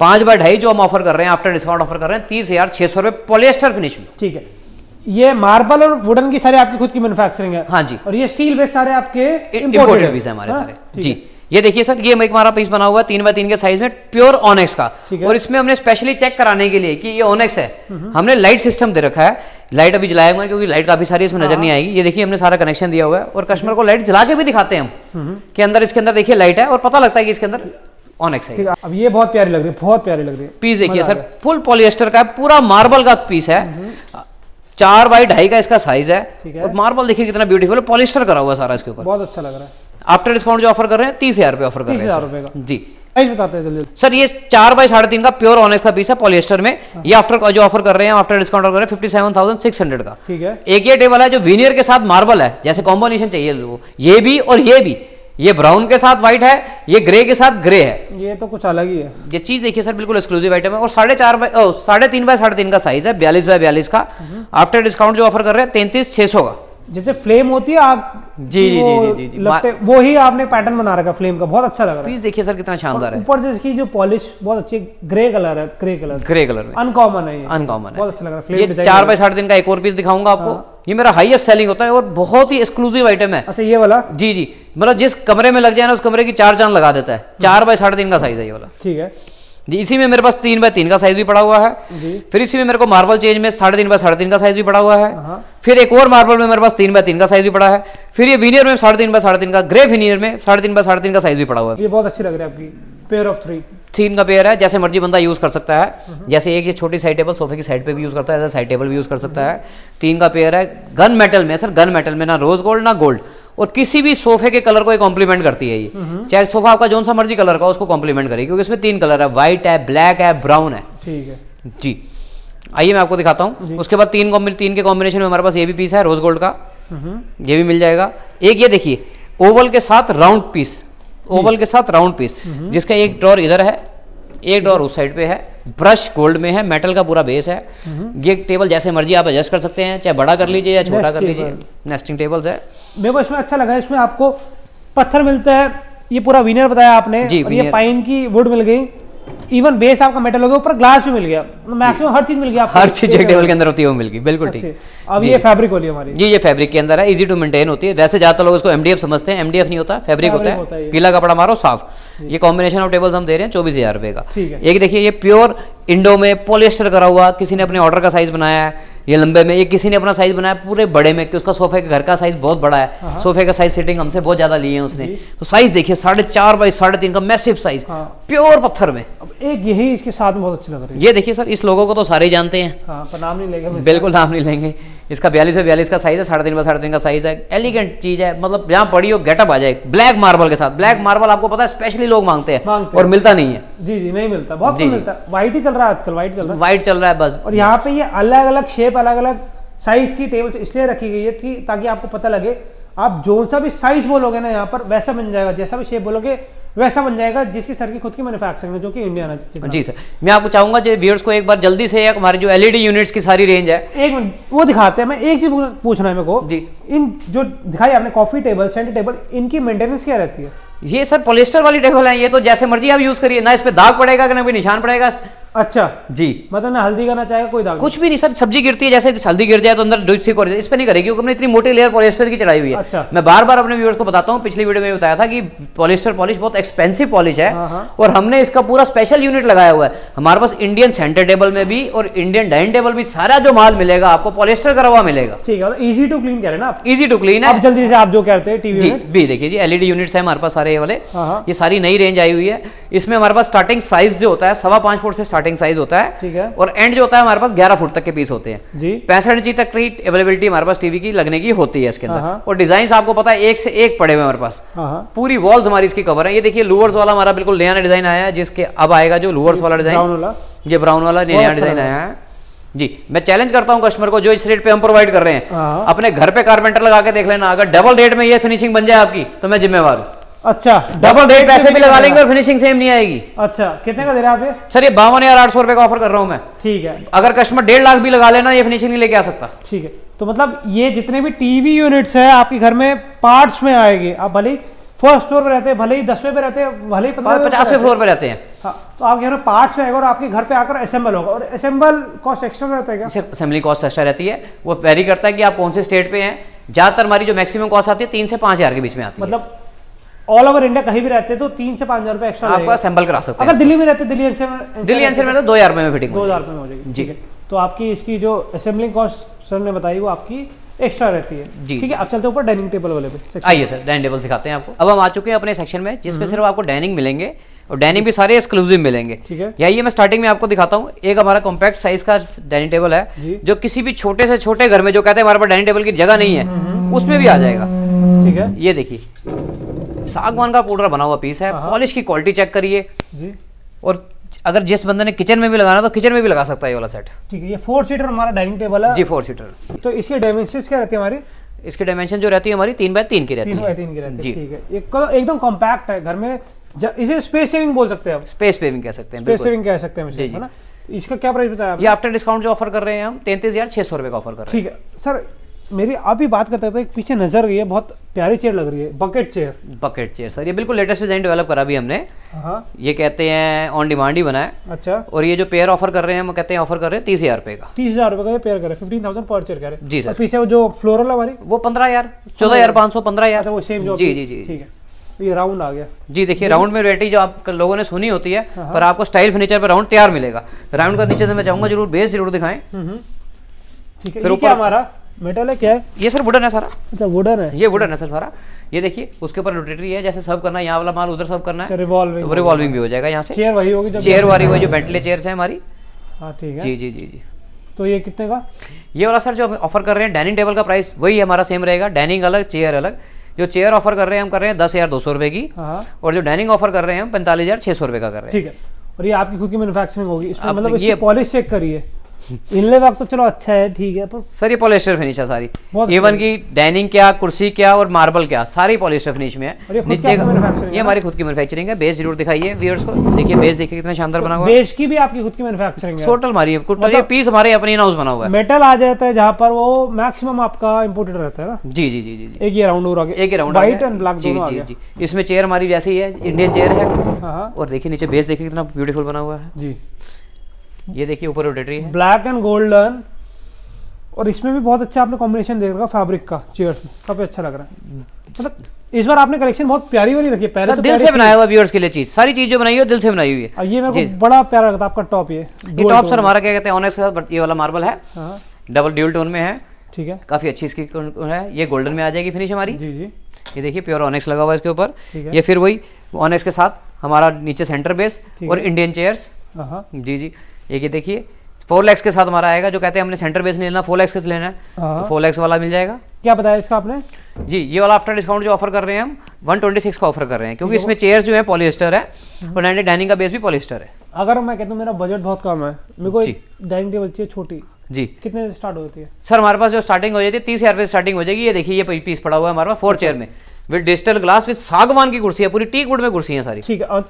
पांच बाई ढाई जो हम ऑफर कर रहे हैं, आफ्टर डिस्काउंट ऑफर कर रहे हैं तीस हजार छह सौ रुपए पॉलिएस्टर फिनिश में। ठीक है, ये मार्बल और वुडन की सारे आपकी खुद की मैन्युफैक्चरिंग है। हाँ जी, और ये स्टील बेस सारे आपके इंपोर्टेड पीस है हमारे सारे जी। ये देखिए सर, ये एक हमारा पीस बना हुआ है तीन बाय तीन के साइज में, प्योर ऑनेक्स का, और इसमें हमने स्पेशली चेक कराने के लिए कि ये ऑनेक्स है हमने लाइट सिस्टम दे रखा है। लाइट अभी जलाया हुआ है क्योंकि लाइट काफी सारी इसमें नजर नहीं आएगी। ये देखिए हमने सारा कनेक्शन दिया हुआ है और कस्टमर को लाइट जला के भी दिखाते हैं हम कि अंदर, इसके अंदर देखिए लाइट है और पता लगता है कि इसके अंदर ऑनेक्स है। अब ये बहुत प्यारी लग रही है, बहुत प्यारी लग रही है। पीस देखिए सर, फुल पॉलिएस्टर का पूरा मार्बल का पीस है, चार बाई ढाई का इसका साइज है, और मार्बल देखिए कितना ब्यूटीफुल पॉलिएस्टर करा हुआ सारा इसके ऊपर, बहुत अच्छा लग रहा है। आफ्टर डिस्काउंट जो ऑफर कर रहे हैं तीस हजार रुपए ऑफर कर रहे हैं जी। प्राइस बताते हैं जल्दी सर, ये चार बाई साढ़े तीन का प्योर ऑनेक्स का पीस है पॉलिएस्टर में। ये आफ्टर जो ऑफर कर रहे हैं, आफ्टर डिस्काउंट कर रहे हैं fifty seven thousand six hundred का। ठीक है, एक ये टेबल है जो वीनियर के साथ मार्बल है, जैसे कॉम्बिनेशन चाहिए लोगों को, ये भी और ये भी, ये ब्राउन के साथ व्हाइट है, ये ग्रे के साथ ग्रे है, ये तो कुछ अलग ही है। ये चीज देखिए सर, बिल्कुल एक्सक्लूसिव आइटम है, और साढ़े चार बाई साढ़े तीन बाई साढ़े तीन का साइज है, बयालीस बाई बयालीस का। आफ्टर डिस्काउंट जो ऑफर कर रहे हैं तैंतीस छह सौ का। जैसे फ्लेम होती है आप जी जी जी जी जी लगते, वो ही आपने पैटर्न बना रखा फ्लेम का, बहुत अच्छा लग रहा है। पीस देखिए सर कितना शानदार है, ऊपर से इसकी जो पॉलिश बहुत अच्छी, ग्रे कलर है, ग्रे कलर ग्रे कलर में अनकॉमन है, अनकॉमन है, बहुत अच्छा लग रहा है। फ्लेम डिजाइन चार बाई साढ़े तीन का एक और पीस दिखाऊंगा आपको, ये मेरा हाईएस्ट सेलिंग होता है और बहुत ही एक्सक्लूसिव आइटम है। अच्छा, ये वाला जी जी, मतलब जिस कमरे में लग जाए ना उस कमरे की चार चांद लगा देता है। चार बाई साढ़े तीन का साइज है ये वाला। ठीक है जी, इसी में मेरे पास तीन बाय तीन का साइज भी पड़ा हुआ है। फिर इसी में मेरे को मार्बल चेंज में साढ़े तीन बाय साढ़े तीन का साइज भी पड़ा हुआ है। फिर एक और मार्बल में मेरे पास तीन बाय तीन का साइज भी पड़ा है। फिर ये विनियर में साढ़े तीन बाय साढ़े तीन का, ग्रे विनियर में साढ़े तीन बाय साढ़े तीन का साइज भी पड़ा हुआ है। ये बहुत अच्छी लग रहा है आपकी, पेयर ऑफ थ्री तीन का पेयर है, जैसे मर्जी बंदा यूज कर सकता है। जैसे एक ये छोटी साइड टेबल सोफे की साइड पे भी यूज करता है, ऐसा साइड टेबल भी यूज कर सकता है। तीन का पेयर है, गन मेटल में सर, गन मेटल में ना रोज गोल्ड ना गोल्ड, और किसी भी सोफे के कलर को ये कॉम्प्लीमेंट करती है। ये चाहे सोफा आपका जौन सा मर्जी कलर का उसको कॉम्प्लीमेंट करेगी, क्योंकि इसमें तीन कलर है, व्हाइट है, ब्लैक है, ब्राउन है। ठीक है जी, आइए मैं आपको दिखाता हूँ। उसके बाद तीन तीन के कॉम्बिनेशन में हमारे पास ये भी पीस है रोज गोल्ड का, ये भी मिल जाएगा। एक ये देखिए ओवल के साथ राउंड पीस, ओवल के साथ राउंड पीस, जिसका एक ड्रॉर इधर है एक ड्रॉर उस साइड पे है। ब्रश गोल्ड में है, मेटल का पूरा बेस है। ये टेबल जैसे मर्जी आप एडजस्ट कर सकते हैं, चाहे बड़ा कर लीजिए या छोटा कर लीजिए। नेस्टिंग टेबल्स है। मेरे को इसमें अच्छा लगा है, इसमें आपको पत्थर मिलता है, ये पूरा विनर बताया आपने, और ये पाइन की वुड मिल गई, इवन बेस आपका मेटल हो गया, ऊपर ग्लास भी मिल गया, मैक्सिमम हर चीज मिल गया, हर चीज एक टेबल के अंदर होती है वो मिल गई। बिल्कुल ठीक। अब ये फैब्रिक वाली हमारी जी, ये फैब्रिक के अंदर है, इजी टू मेंटेन होती है। वैसे ज्यादातर लोग इसको एमडीएफ समझते हैं, एमडीएफ नहीं होता, फैब्रिक होता है, गीला कपड़ा मारो साफ। ये कॉम्बिनेशन ऑफ टेबल्स हम दे रहे हैं चौबीस हजार रुपए का। एक देखिए ये प्योर इंडो में पॉलिएस्टर करा हुआ, किसी ने अपने ऑर्डर का साइज बनाया है, ये लंबे में, ये किसी ने अपना साइज बनाया पूरे बड़े में कि उसका सोफे के घर का साइज बहुत बड़ा है, सोफे का साइज सेटिंग हमसे बहुत ज्यादा लिए हैं उसने। तो साइज देखिए साढ़े चार बाई साढ़े तीन का मैसिव साइज, प्योर पत्थर में। अब एक यही इसके साथ में बहुत अच्छी लग रही है। ये देखिए सर, इस लोगों को तो सारे जानते हैं। हाँ, पर नाम नहीं लेंगे, बिल्कुल नाम नहीं लेंगे। इसका बयालीस से बयालीस का साइज है, साढ़े तीन बाई साढ़े तीन का साइज है। एलिगेंट चीज है, मतलब जहाँ पड़ी हो गेटअप आ जाए। ब्लैक मार्बल के साथ, ब्लैक मार्बल आपको पता है स्पेशली लोग मांगते हैं और मिलता नहीं है। जी जी, नहीं मिलता, बहुत कम मिलता है। व्हाइट ही चल रहा है आजकल, व्हाइट चल रहा है, व्हाइट चल रहा है बस। और यहाँ पे ये अलग अलग शेप, अलग अलग साइज की टेबल्स इसलिए रखी गई है ताकि आपको पता लगे, आप जो सा भी साइज बोलोगे ना यहाँ पर वैसा बन जाएगा, जैसा भी शेप बोलोगे वैसा बन जाएगा, जिसकी सर की खुद की मैन्युफैक्चरिंग है, जो कि इंडियन है। जी सर, मैं आपको चाहूंगा जो व्यूअर्स को एक बार जल्दी से हमारी जो एलईडी यूनिट्स की सारी रेंज है एक मिनट वो दिखाते हैं। मैं एक चीज पूछना है मेरे को जी, इन जो दिखाई आपने कॉफी टेबल, सेंटर टेबल, इनकी मेंटेनेंस क्या रहती है? ये सर पॉलिस्टर वाली टेबल है, ये तो जैसे मर्जी आप यूज करिए ना, इस पे दाग पड़ेगा ना कोई निशान पड़ेगा। अच्छा जी, मतलब ना हल्दी का ना चाहे कोई दाग, कुछ भी नहीं सर। सब्जी गिरती है जैसे हल्दी गिर जाए तो अंदर डुच से कर जाए, इस पे नहीं करेगी क्योंकि हमने इतनी मोटी लेयर पॉलिस्टर की चढ़ाई हुई है। अच्छा। मैं बार बार अपने व्यूअर्स को बताता हूँ, पिछली वीडियो में बताया था कि पॉलिस्टर पॉलिश बहुत एक्सपेंसिव पॉलिश है और हमने इसका पूरा स्पेशल यूनिट लगाया हुआ है। हमारे पास इंडियन सेंटर टेबल में भी और इंडियन डाइनिंग टेबल में सारा जो माल मिलेगा आपको पॉलिस्टर करा हुआ मिलेगा। ठीक है, इजी टू क्लीन कह रहे ना आप? इजी टू क्लीन है। जल्दी से आप जो कहते हैं टीवी भी देखिए जी, एलईडी यूनिट्स है हमारे पास सारे वाले, ये सारी नई रेंज आई हुई है। इसमें हमारे पास स्टार्टिंग साइज जो होता है सवा पांच फुट से स्टार्टिंग साइज होता है, ठीक है, और एंड जो होता है हमारे पास ग्यारह फुट तक के पीस होते हैं। पैंसठ इंची तक की अवेलेबिलिटी हमारे पास टीवी की लगने की होती है इसके अंदर। और डिजाइन आपको पता है एक से एक पड़े हुए हमारे पास, पूरी वॉल्स हमारी इसकी कवर है। ये देखिए लूवर्स वाला हमारा बिल्कुल नया डिजाइन आया है, जिसके अब आएगा जो लूवर्स वाला डिजाइन, ये ब्राउन वाला नया डिजाइन आया है जी। मैं चैलेंज करता हूं कस्टमर को, जो इस रेट पे हम प्रोवाइड कर रहे हैं अपने घर पे कारपेंटर लगा के देख लेना, अगर डबल रेट में ये फिनिशिंग बन जाए आपकी तो मैं जिम्मेवार हूं। अच्छा, डबल रेट पैसे भी लगा लेंगे और फिनिशिंग सेम नहीं आएगी। अच्छा, कितने का दे रहे हैं आप ये? सर ये बावन हजार आठ सौ रुपए का ऑफर कर रहा हूँ मैं। ठीक है, अगर कस्टमर डेढ़ लाख भी लगा लेना ये फिनिशिंग नहीं लेके आ सकता। ठीक है, तो मतलब ये जितने भी टीवी यूनिट्स है आपके घर में पार्ट्स में आएंगे, आप भले ही फर्स्ट फ्लोर पे रहते हैं, भले ही दसवें पे रहते हैं, भले ही पचासवें फ्लोर पे रहते हैं, हाँ, तो आप घर में पार्ट्स में आएगा और आपके घर पे आकर असेंबल होगा। और असेंबल कॉस्ट एक्स्ट्रा रहता है क्या? सिर्फ असेंबली कॉस्ट एक्स्ट्रा रहती है, वो वेरी करता है कि आप कौन से स्टेट पे हैं। ज्यादातर हमारी जो मैक्सिमम कॉस्ट आती है तीन से पाँच हजार के बीच में आती है, मतलब ऑल ओवर इंडिया कहीं भी रहते हैं तो तीन से पाँच हजार रुपये एक्स्ट्रा आपका असेंबल करा सकते हैं। अगर दिल्ली में रहते हैं, दिल्ली एनसीआर में तो दो हजार रुपये में फिटिंग दो हजार रुपये में हो जाएगी। ठीक है, तो आपकी इसकी जो असेंबलिंग कॉस्ट सर ने बताई वो आपकी एक्स्ट्रा रहती है जी। ठीक है, अब चलते हैं ऊपर डाइनिंग टेबल वाले पे। आइए सर, डाइनिंग टेबल सिखाते हैं आपको। अब हम आ चुके हैं अपने सेक्शन में जिसमें सिर्फ आपको डाइनिंग मिलेंगे और डाइनिंग भी सारे एक्सक्लूसिव मिलेंगे। ठीक है, यही मैं स्टार्टिंग में आपको दिखाता हूँ। एक हमारा कॉम्पैक्ट साइज का डाइनिंग टेबल है जो किसी भी छोटे से छोटे घर में जो कहते हैं हमारे पास डाइनिंग टेबल की जगह नहीं है उसमें भी आ जाएगा। ठीक है, ये देखिए सागवान का पाउडर बना हुआ पीस है, पॉलिश की क्वालिटी चेक करिए जी। और अगर जिस बंदे ने किचन में भी लगाना तो किचन में भी लगा सकता है ये वाला सेट। ठीक है, ये फोर सीटर हमारा डाइनिंग टेबल है जी, फोर सीटर। तो इसके डायमेंशंस क्या रहती है हमारी? इसके डायमेंशन जो रहती है हमारी तीन बाय तीन की रहती है, तीन बाय तीन की रहती है। ठीक है, एक एकदम कॉम्पैक्ट है घर में, इसे स्पेस सेविंग बोल सकते हैं आप, स्पेस सेविंग कह सकते हैं, स्पेस सेविंग कह सकते हैं जी, है ना। इसका क्या प्राइस बताया आप? ये आफ्टर डिस्काउंट जो ऑफर कर रहे हैं हम तैंतीस हजार छह सौ रुपए का ऑफर कर रहे हैं। ठीक है सर, मेरी आप भी बात करते थे पीछे नजर गई है, बहुत प्यारी चेयर लग रही है, bucket chair. Bucket chair sir ये बिल्कुल लेटेस्ट डिजाइन डेवलप करा भी हमने, ये कहते हैं ऑन डिमांड ही बना है। अच्छा, और ये जो पेयर ऑफर कर रहे हैं हम कहते हैं ऑफर कर रहे हैं तीस हजार रुपए का, तीस हजार रुपए का पेयर कर रहे हैं, फिफ्टीन थाउजेंड पर चेयर कर रहे हैं जी सर। पीछे जो फ्लोरल हमारी वो पंद्रह हजार चौदह हजार पाँच सौ पंद्रह हजार वो सेम जी जी जी। ठीक है, ये राउंड आ गया जी, देखिए राउंड में रेटी जो आप लोगों ने सुनी होती है पर आपको स्टाइल फर्नीचर पर राउंड तैयार मिलेगा। राउंड का नीचे से मैं चाहूंगा जरूर बेस जरूर दिखाएं। ठीक है, फिर ऊपर हमारा मेटल है क्या है? ये सर वुडन है सारा। अच्छा, वुडन है, ये वुडन है सर सारा। ये देखिए उसके ऊपर रोटेटरी है, जैसे सर्व करना है यहाँ वाला माल उधर सर्व करना है, रिवॉल्विंग तो रिवॉल्विंग भी हो जाएगा यहाँ से। चेयर वही होगी, चेयर वाली वही जो वेंटिले चेयर्स है हमारी। हाँ ठीक है जी जी जी जी। तो ये कितने का ये वाला सर जो ऑफर कर रहे हैं? डाइनिंग टेबल का प्राइस वही हमारा सेम रहेगा, डाइनिंग अलग चेयर अलग। जो चेयर ऑफर कर रहे हैं हम कर रहे हैं दस हजार दो सौ रुपए की, और जो डाइनिंग ऑफर कर रहे हैं हम पैंतालीस हजार छह सौ रुपए का कर रहे हैं। ठीक है, और ये आपकी खुद की मैन्युफैक्चरिंग होगी, मतलब ये पॉलिश चेक करिए, इनले वक्त तो चलो अच्छा है। ठीक है, पर सर ये पॉलिस्टर फिनिश है सारी, इवन की डाइनिंग क्या, कुर्सी क्या और मार्बल क्या, सारी पॉलिस्टर फिनिश में है। नीचे का ये हमारी खुद की मैन्युफैक्चरिंग है। बेस जरूर दिखाइए व्यूअर्स को, देखिए बेस देखिए कितना शानदार बना हुआ है। बेस की भी आपकी खुद की मैन्युफैक्चरिंग है टोटल हमारी, ये पीस हमारे अपने इन हाउस बना हुआ है। मेटल आ जाता है जहाँ पर वो मैक्सिमम आपका इंपोर्टेड रहता है ना जी जी जी जी। एक ये राउंड और एक ये राउंड, व्हाइट एंड ब्लैक दोनों आ गया जी। इसमें चेयर हमारी वैसी है, इंडियन चेयर है, और देखिए नीचे बेस देखिए कितना ब्यूटीफुल बना हुआ है जी। ये देखिए ऊपर रोटेटरी है, ब्लैक एंड गोल्डन, और इसमें भी बहुत अच्छा आपने कॉम्बिनेशन देख रखा फैब्रिक का, चेयर्स में काफी अच्छा लग रहा है। मतलब इस बार आपने कलेक्शन बहुत प्यारी वाली रखी है, पहले तो दिल से बनाया हुआ व्यूअर्स के लिए चीज, सारी चीज जो बनाई है दिल से बनाई हुई है। ये मेरे को बड़ा प्यारा लगता है आपका टॉप। ये ये टॉप सर हमारा क्या कहते हैं ऑनेक्स के साथ, ये वाला मार्बल है, डबल ड्यूल टोन में है। ठीक है, काफी अच्छी इसकी है, ये गोल्डन में आ जाएगी फिनिश हमारी जी जी। ये देखिए प्योर ऑनेक्स लगा हुआ है इसके ऊपर, ये फिर वही ऑनेक्स के साथ हमारा नीचे सेंटर बेस और इंडियन चेयर्स जी जी। एक ये देखिए फोर लैक्स के साथ हमारा आएगा, जो कहते हैं हमने सेंटर बेस नहीं लेना फोर लैक्स के लेना है तो फोर लैक्स वाला मिल जाएगा। क्या बताया इसका आपने जी? ये वाला आफ्टर डिस्काउंट जो ऑफर कर रहे हैं हम एक सौ छब्बीस का ऑफर कर रहे हैं, क्योंकि इसमें चेयर्स जो है पॉलिएस्टर है और डाइनिंग का बेस भी पॉलिएस्टर है। अगर मैं कहता हूँ मेरा बजट बहुत कम है, मेरे को डाइनिंग टेबल चाहिए छोटी जी, कितने से स्टार्ट होती है सर? हमारे पास जो स्टार्टिंग हो जाती है तीस हजार स्टार्टिंग हो जाएगी। ये देखिए ये पीस पड़ा हुआ है हमारे पास फोर चेयर में विद डिजिटल ग्लास विद सागवान की कुर्सी है, पूरी टीकवुड में कुर्सी है सारी। ठीक है,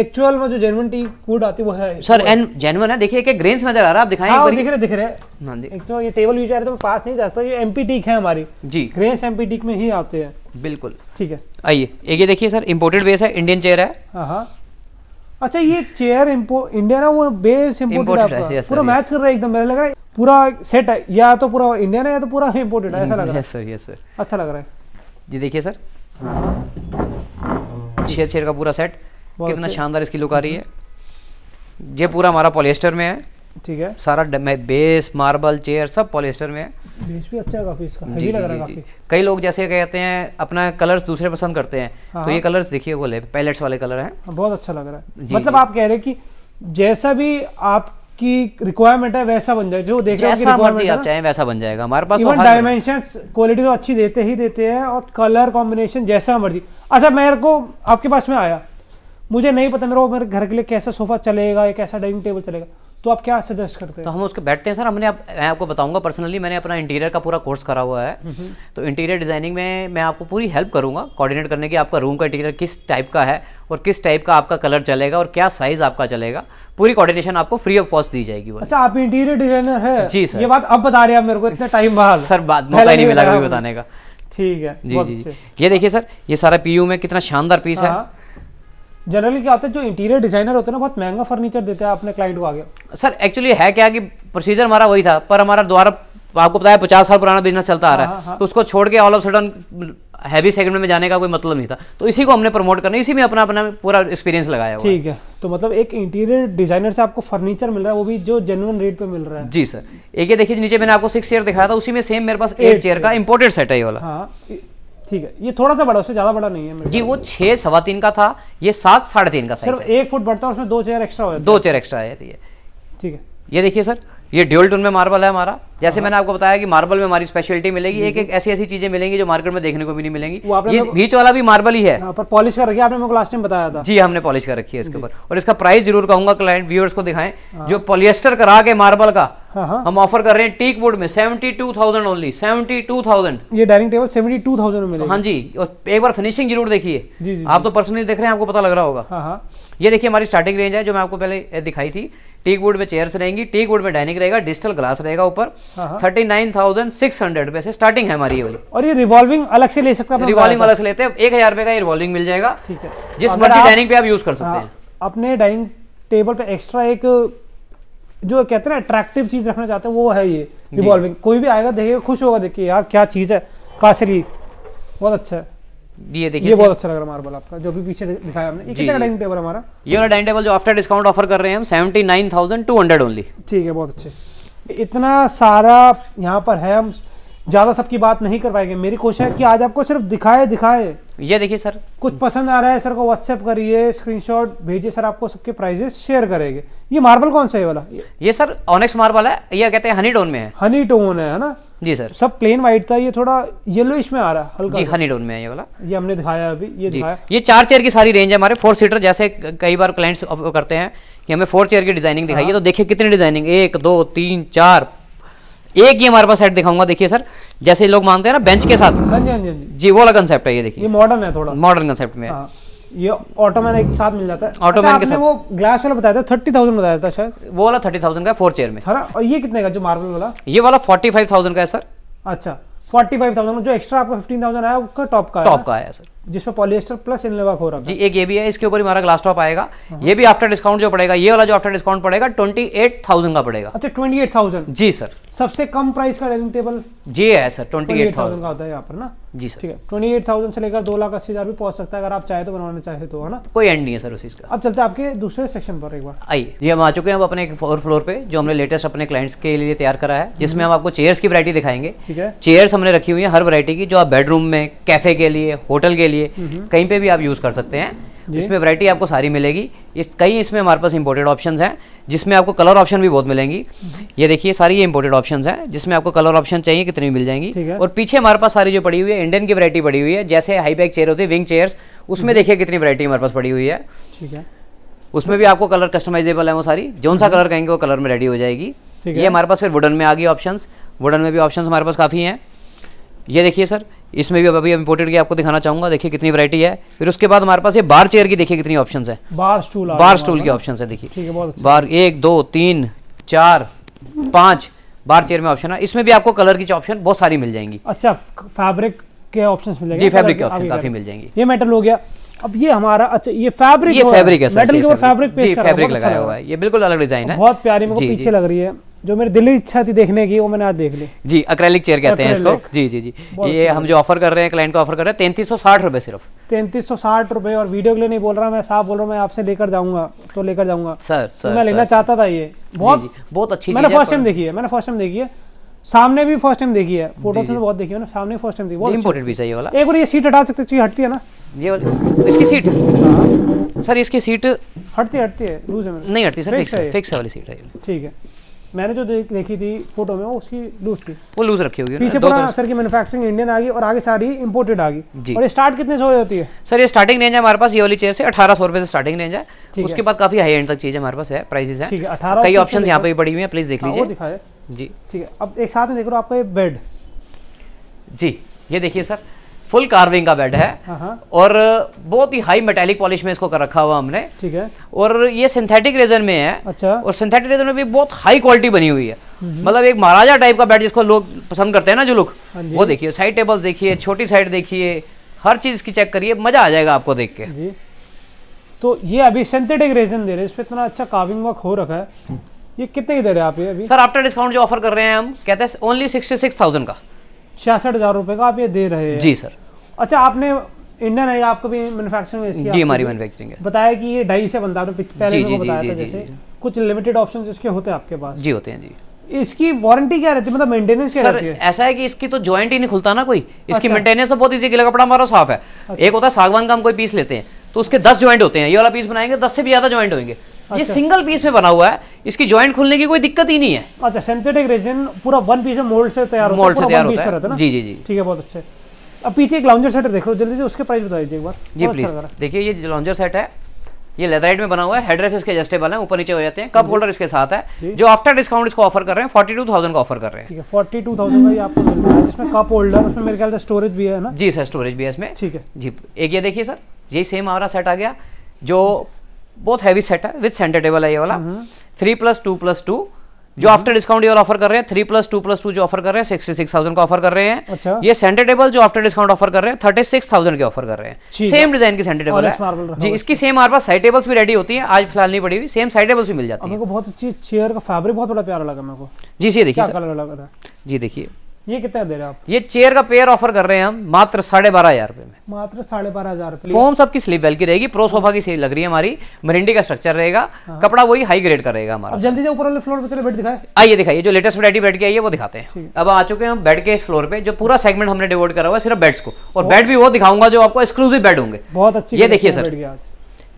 एक्चुअल में जो जेन्युइन टीकवुड आती है वो है सर एन जेन्युइन है। देखिए क्या ग्रेन्स नजर आ रहा है, आप दिखाएं एक बार। दिख रहे दिख रहे एक तो ये टेबल यूज आ रहा है तो पास नहीं जाता, ये एमपी टीक है हमारी जी, ग्रेन्स एमपी टीक में ही आते हैं। बिल्कुल ठीक है। आइए एक ये देखिए सर, इम्पोर्टेड बेस है, इंडियन चेयर है। अच्छा ये चेयर इंडियन है, वो बेस इम्पोर्टेड है, पूरा मैच कर रहा है एकदम। मेरा लग रहा है पूरा सेट है, या तो पूरा इंडियन है या तो पूरा इम्पोर्टेड है, ऐसा लग रहा है। यस सर, यस सर, अच्छा लग रहा है। ये देखिए सर, छः छः का पूरा सेट, कितना शानदार इसकी लुक आ रही है। ये पूरा हमारा पॉलिएस्टर में है, ठीक है, सारा बेस मार्बल चेयर सब पॉलिएस्टर में है। बेस भी अच्छा है काफी, इसका हैवी लग रहा है काफी। कई लोग जैसे कहते हैं अपना कलर्स दूसरे पसंद करते हैं, तो ये कलर्स देखिए वो पैलेट्स वाले कलर हैं, बहुत अच्छा लग रहा है। मतलब आप कह रहे हैं कि जैसा भी आप की रिक्वायरमेंट है वैसा बन जाए, जो देख रहे हैं आप चाहें वैसा बन जाएगा हमारे पास। इवन डायमेंशंस क्वालिटी तो अच्छी देते ही देते हैं, और कलर कॉम्बिनेशन जैसा मर्जी। अच्छा मेरे को आपके पास में आया, मुझे नहीं पता मेरे को मेरे घर के लिए कैसा सोफा चलेगा या कैसा डाइनिंग टेबल चलेगा, तो आप क्या सजेस्ट करते हैं? तो हम उसके बैठते हैं सर, हमने आप, मैं आपको बताऊंगा पर्सनली, मैंने अपना इंटीरियर का पूरा कोर्स करा हुआ है, तो इंटीरियर डिजाइनिंग में मैं आपको पूरी हेल्प करूंगा कोऑर्डिनेट करने की। आपका रूम का इंटीरियर किस टाइप का है और किस टाइप का आपका कलर चलेगा और क्या साइज आपका चलेगा, पूरी कोऑर्डिनेशन आपको फ्री ऑफ कॉस्ट दी जाएगी। अच्छा आप इंटीरियर डिजाइनर है? जी सर। ये बात अब बता रहे हैं मेरे को, इतना टाइम बाद सर बात नहीं मिला कभी बताने का, ठीक है जी जी जी। ये देखिए सर, ये सारा पीयू में कितना शानदार पीस है। जनरली क्या होता है, जो इंटीरियर डिजाइनर होते हैं ना बहुत महंगा फर्नीचर देते हैं अपने क्लाइंट को आगे। सर एक्चुअली है क्या कि प्रोसीजर हमारा वही था, पर हमारा द्वारा आपको पता है पचास साल पुराना बिजनेस चलता आ रहा है, हा, हा, तो उसको छोड़ के all of sudden heavy segment में जाने का कोई मतलब नहीं था, तो इसी को हमने प्रमोट करना, इसी में अपना अपना पूरा एक्सपीरियंस लगाया हुआ। ठीक है, तो मतलब एक इंटीरियर डिजाइनर से आपको फर्नीचर मिल रहा है, वो भी जो जेन्युइन रेट पे मिल रहा है। जी सर, एक ये देखिए नीचे मैंने आपको सिक्स चेयर दिखाया था, उसी में सेम मेरे पास एट चेयर का इंपोर्टेड सेट है ये वाला, ठीक है। ये थोड़ा सा बड़ा, उससे ज्यादा बड़ा नहीं है जी, वो छह सवा तीन का था, ये सात साढ़े तीन का साइज है। सिर्फ एक फुट बढ़ता है, उसमें दो चेयर एक्स्ट्रा हो जाती है, दो चेयर एक्स्ट्रा आ जाती है, ठीक है। ये देखिए सर, ये ड्यूल टोन में मार्बल है हमारा, जैसे मैंने आपको बताया कि मार्बल में हमारी स्पेशलिटी मिलेगी, एक एक ऐसी ऐसी चीजें मिलेंगी जो मार्केट में देखने को भी नहीं मिलेंगी। ये बीच वाला भी मार्बल ही है, पर पॉलिश कर रखी है, आपने मेरे को लास्ट टाइम बताया था। जी हमने पॉलिश कर रखी है इसके ऊपर, और इसका प्राइस जरूर कहूंगा क्लाइंट व्यूअर्स को दिखाएं, जो पॉलिएस्टर करा के मार्बल का हम ऑफर कर रहे हैं टीकवुड में seventy two thousand only, seventy two thousand. ये dining table seventy two thousand में मिलेगा। हाँ जी, और एक बार फिनिशिंग जरूर देखिए, आप तो पर्सनली देख रहे हैं, आपको पता लग रहा होगा। ये देखिए हमारी स्टार्टिंग रेंज है, जो मैं आपको पहले दिखाई थी, टीकवुड में चेयर्स रहेंगी, टीकवुड में डाइनिंग रहेगा, डिजिटल ग्लास रहेगा ऊपर, thirty nine thousand six hundred रुपए से स्टार्टिंग है हमारी ये वाली। और ये रिवॉल्विंग अलग से ले सकते हैं, रिवॉल्विंग अलग से लेते हैं, एक हजार रुपए का रिवॉल्विंग मिल जाएगा, ठीक है, जिस मर्जी डाइनिंग पे आप यूज कर सकते हैं। अपने डाइनिंग टेबल पे एक्स्ट्रा एक जो कहते हैं अट्रैक्टिव चीज रखना चाहते हैं, वो है ये रिवॉल्विंग, कोई भी आएगा देखेगा खुश होगा, देखिए यार क्या चीज है, कासरी बहुत अच्छा है। ये देखिए ये बहुत अच्छा लग रहा है मार्बल आपका, जो भी पीछे दिखाया हमने। ये कितना डाइनिंग टेबल हमारा, ये वाला डाइनिंग टेबल जो आफ्टर डिस्काउंट ऑफर कर रहे हैं हम seventy nine thousand two hundred only, ठीक है, बहुत अच्छे। इतना सारा यहाँ पर है, हम ज्यादा सबकी बात नहीं कर पाएंगे, मेरी कोशिश है कि आज आपको सिर्फ दिखाए दिखाए। ये देखिए सर, कुछ पसंद आ रहा है सर को व्हाट्सएप करिए, स्क्रीनशॉट भेजिए, सर आपको सबके प्राइजेस शेयर करेंगे। ये मार्बल कौन सा है वाला? ये सर ऑनेक्स मार्बल है, ये कहते हैं हनी टोन में है, हनी टोन है ना जी सर। सब प्लेन व्हाइट था, ये थोड़ा येलोइश में आ रहा है हल्का, जी हनी टोन में है ये वाला, ये हमने दिखाया अभी, ये दिखाया। ये चार चेयर की सारी रेंज है हमारे, फोर सीटर, जैसे कई बार क्लाइंट्स करते हैं कि हमें फोर चेयर की डिजाइनिंग दिखाइए, तो देखिए कितनी डिजाइनिंग, एक दो तीन चार, एक ये हमारे पास सेट दिखाऊंगा। देखिए सर, जैसे लोग मांगते हैं ना बेंच के साथ, हाँ जी हाँ जी जी, वो वाला कंसेप्ट है। ये देखिए ये मॉडर्न है, थोड़ा मॉडर्न कंसेप्ट में, ये ऑटोमैन एक साथ मिल जाता है, ऑटोमैन के साथ। वो ग्लास वाला बताया था थर्टी थाउजेंड बताया था शायद, वो वाला थर्टी थाउजेंड का फोर चेयर में, और ये कितने का जो मार्बल वाला? ये वाला फोर्टी फाइव थाउजेंड का है सर। अच्छा फोर्टी फाइव थाउजेंड, जो एक्स्ट्रा आपका फिफ्टीन थाउजेंड आया उसका टॉप का टॉप का आया सर, जिसमें पॉलिएस्टर प्लस इनले वर्क हो रहा है जी। एक ये भी है, इसके ऊपर हमारा ग्लास टॉप आएगा, ये भी आफ्टर डिस्काउंट जो पड़ेगा, ये वाला जो आफ्टर डिस्काउंट पड़ेगा ट्वेंटी एट थाउजेंड का पड़ेगा। अच्छा ट्वेंटी एट थाउजेंड जी सर, सबसे कम प्राइस का डाइनिंग टेबल जी है सर, ट्वेंटी एट थाउजेंड का होता है यहाँ पर ना जी सर, ठीक है। ट्वेंटी एट थाउजेंड से लेकर दो लाख अस्सी हजार भी पहुंच सकता है, अगर आप चाहे तो बनवाना चाहे तो, है ना, कोई एंड नहीं है सर उस चीज का। अब चलते हैं आपके दूसरे सेक्शन पर एक बार। आइए जी, हम आ चुके हैं अब अपने फोर फ्लोर पे, जो हमने लेटेस्ट अपने क्लाइंट्स के लिए तैयार करा है, जिसमें हम आपको चेयर्स की वैरायटी दिखाएंगे, ठीक है। चेयर्स हमने रखी हुई है हर वैरायटी की, जो आप बेडरूम में, कैफे के लिए, होटल के लिए, कहीं पे भी आप यूज कर सकते हैं। इसमें वैरायटी आपको सारी मिलेगी, इस कई इसमें हमारे पास इंपोर्टेड ऑप्शंस हैं, जिसमें आपको कलर ऑप्शन भी बहुत मिलेंगी। ये देखिए सारी ये इंपोर्टेड ऑप्शंस हैं, जिसमें आपको कलर ऑप्शन चाहिए कितनी मिल जाएंगी। और पीछे हमारे पास सारी जो पड़ी हुई है इंडियन की वैरायटी पड़ी हुई है, जैसे हाई बैक चेयर होती है, विंग चेयर्स, उसमें देखिए कितनी वैरायटी हमारे पास पड़ी हुई है, ठीक है। उसमें भी आपको कलर कस्टमाइजेबल है, वो सारी जो सा कलर कहेंगे वो कलर में रेडी हो जाएगी। ये हमारे पास फिर वुडन में आ गई ऑप्शन, वुडन में भी ऑप्शन हमारे पास काफ़ी हैं। ये देखिए सर, इसमें भी अभी इंपोर्टेड की आपको दिखाना चाहूंगा, देखिए कितनी वैरायटी है। फिर उसके बाद हमारे पास ये बार चेयर की देखिए कितनी ऑप्शंस है, बार स्टूल बार स्टूल के ऑप्शंस है, देखिए बार एक दो तीन चार पाँच बार चेयर में ऑप्शन है। इसमें भी आपको कलर की ऑप्शन बहुत सारी मिल जाएंगी। अच्छा फैब्रिक के ऑप्शंस मिलेंगे जी, फैब्रिक के ऑप्शन काफी मिल जाएंगे। ये मेटल हो गया, अब ये हमारा अच्छा ये फैब्रिक ये फैब्रिक है मेटल के ऊपर फैब्रिक पेस्ट करा हुआ है, फैब्रिक लगाया हुआ है। ये बिल्कुल अलग डिजाइन है, बहुत प्यारी, मुझे पीछे लग रही है जो मेरी दिल्ली इच्छा थी देखने की, वो मैंने आज देख ली जी। अक्रैलिक चेयर कहते हैं इसको जी जी जी। ये हम जो ऑफर कर रहे हैं क्लाइंट को ऑफर कर रहे हैं तैंतीस सौ साठ रुपए सिर्फ, तैंतीस सौ साठ रुपए। और वीडियो के लिए नहीं बोल रहा, मैं साफ बोल रहा हूँ, मैं आपसे लेकर जाऊंगा तो लेकर जाऊंगा सर, सर मैं लेना चाहता था। ये बहुत बहुत अच्छी, मैंने फर्स्ट टाइम देखी है, मैंने फर्स्ट टाइम देखी है, सामने भी फर्स्ट टाइम देखी है, फोटो में बहुत देखी है ना, सामने फर्स्ट टाइम देखी। बहुत इंपॉर्टेंट पीस है ये वाला। एक बार ये सीट हटा सकते हैं, हटती है ना ये वाली, इसकी सीट सर, इसकी सीट हटती हटती है नहीं हटती सर, फिक्स है, फिक्स वाली सीट है। ठीक है, मैंने जो देख, देखी थी फोटो में वो उसकी लूज थी, वो लूज रखी होगी पीछे पूरा सर की। मैन्युफैक्चरिंग इंडियन आ गई और आगे सारी इंपोर्टेड आ गई। और ये स्टार्ट कितने से होती है सर? ये स्टार्टिंग रेंज है हमारे पास, ये वाली चेयर से अठारह सौ रुपए से स्टार्टिंग रेंज है, उसके बाद काफी हाई एंड तक चीज हमारे पास है, प्राइसेस है, कई ऑप्शंस यहाँ पे पड़ी हुई है, प्लीज देख लीजिए जी। ठीक है, अब एक साथ में देख लो आपका ये बेड जी, ये देखिए सर फुल कार्विंग का बेड है और बहुत ही हाई मेटालिक पॉलिश में इसको कर रखा हुआ हमने। ठीक है, और ये सिंथेटिक रेजन में है। अच्छा, और सिंथेटिक रेजन में भी बहुत हाई क्वालिटी बनी हुई है, मतलब एक महाराजा टाइप का बेड जिसको लोग पसंद करते हैं ना जो लुक, वो देखिए। साइड टेबल्स देखिए, छोटी साइड देखिए, हर चीज की चेक करिए, मजा आ जाएगा आपको देख के जी। तो ये अभी सिंथेटिक रेजन दे रहे हैं, इस पर इतना अच्छा कार्विंग वर्क हो रखा है। ये कितने की दे रहे हैं आप ये अभी सर? आफ्टर डिस्काउंट जो ऑफर कर रहे हैं हम कहते हैं ओनली सिक्सटी सिक्स थाउजेंड का, छियासठ हजार रुपए का आप ये दे रहे हैं जी सर। अच्छा, आपने इंडियन है, आपको भी मैन्युफैक्चरिंग जी, हमारी मैन्युफैक्चरिंग है, बताया कि ये ढाई से बनता है, पहले भी बताया था। जैसे कुछ लिमिटेड ऑप्शंस इसके होते हैं आपके पास जी, होते हैं जी। इसकी वारंटी क्या रहती है, मतलब मेंटेनेंस क्या रहती है? ऐसा है कि इसकी तो जॉइंट ही नहीं खुलता ना कोई, इसकी मेंटेनेंस तो बहुत इजी, गीला कपड़ा हमारा साफ है। एक होता है सागवान का हम कोई पीस लेते हैं तो उसके दस ज्वाइंट होते हैं, ये वाला पीस बनाएंगे दस से भी ज्यादा ज्वाइंट होंगे, ये सिंगल पीस में बना हुआ है, इसकी जॉइंट खुलने की कोई दिक्कत ही नहीं है। अच्छा, सिंथेटिक रेजिन पूरा वन पीस में मोल्ड से तैयार होता है, मोल्ड से तैयार होता है जी जी जी। ठीक है, बहुत अच्छे। अब पीछे एक लाउंजर सेट देखो जल्दी से, उसके प्राइस बता दीजिए एक बार जी प्लीज। देखिए ये लाउंजर सेट है, ये लेदराइट में बना हुआ है, हेडरेस्ट इसके एडजस्टेबल है, ऊपर नीचे हो जाते हैं, कप होल्डर इसके साथ है, जो आफ्टर डिस्काउंट इसको ऑफर कर रहे हैं फोर्टी टू थाउजेंड का ऑफर कर रहे हैं। फोर्टी टू थाउजेंड का ये आपको मिल रहा है, इसमें कप होल्डर, उसमें मेरे ख्याल से स्टोरेज भी है ना जी सर, स्टोरेज भी है इसमें। ठीक है जी। एक ये देखिए सर, यही सेम हमारा सेट आ गया जो बहुत हैवी सेट है, विद सेंटर टेबल है, ये वाला three plus two plus two जो आफ्टर डिस्काउंट ये वाला ऑफर कर रहे हैं, three plus two plus two जो ऑफर कर रहे हैं सिक्सटी सिक्स थाउजेंड का ऑफर कर रहे हैं। अच्छा, ये सेंटर टेबल जो आफ्टर डिस्काउंट ऑफर कर रहे हैं थर्टी सिक्स थाउजेंड के ऑफर कर रहे हैं, सेम डिजाइन की सेंटर टेबल है जी। इसकी सेम हमारे पास साइड टेबल्स भी रेडी होती है, आज फिलहाल नहीं पड़ी हुई, सेम साइड टेबल्स भी मिल जाती है। बहुत अच्छी चेयर का फैब्रिक बहुत बड़ा प्यारा लगा मेरे को जी। ये देखिए जी, देखिए ये कितना दे रहे हैं आप? ये चेयर का पेयर ऑफर कर रहे हैं हम मात्र साढ़े बारह हजार रुपए में, मात्र साढ़े बारह हजार रुपए। फॉर्म सबकी स्लीप वेल की रहेगी, प्रो सोफा की सेल लग रही है हमारी, मरिंडी का स्ट्रक्चर रहेगा, कपड़ा वही हाई ग्रेड का रहेगा हमारा। जल्दी से ऊपर वाले फ्लोर पे चले बेड दिखाएं, आइए दिखाइए जो लेटेस्ट वैरायटी बेड की आई है वो दिखाते हैं। अब आ चुके हैं हम बेड के फ्लोर पे, जो पूरा सेगमेंट हमने डिवोट करा हुआ है सिर्फ बेड्स को, और बेड भी वो दिखाऊंगा जो आपको एक्सक्लूसिव बेड होंगे, बहुत अच्छी। ये देखिए सर,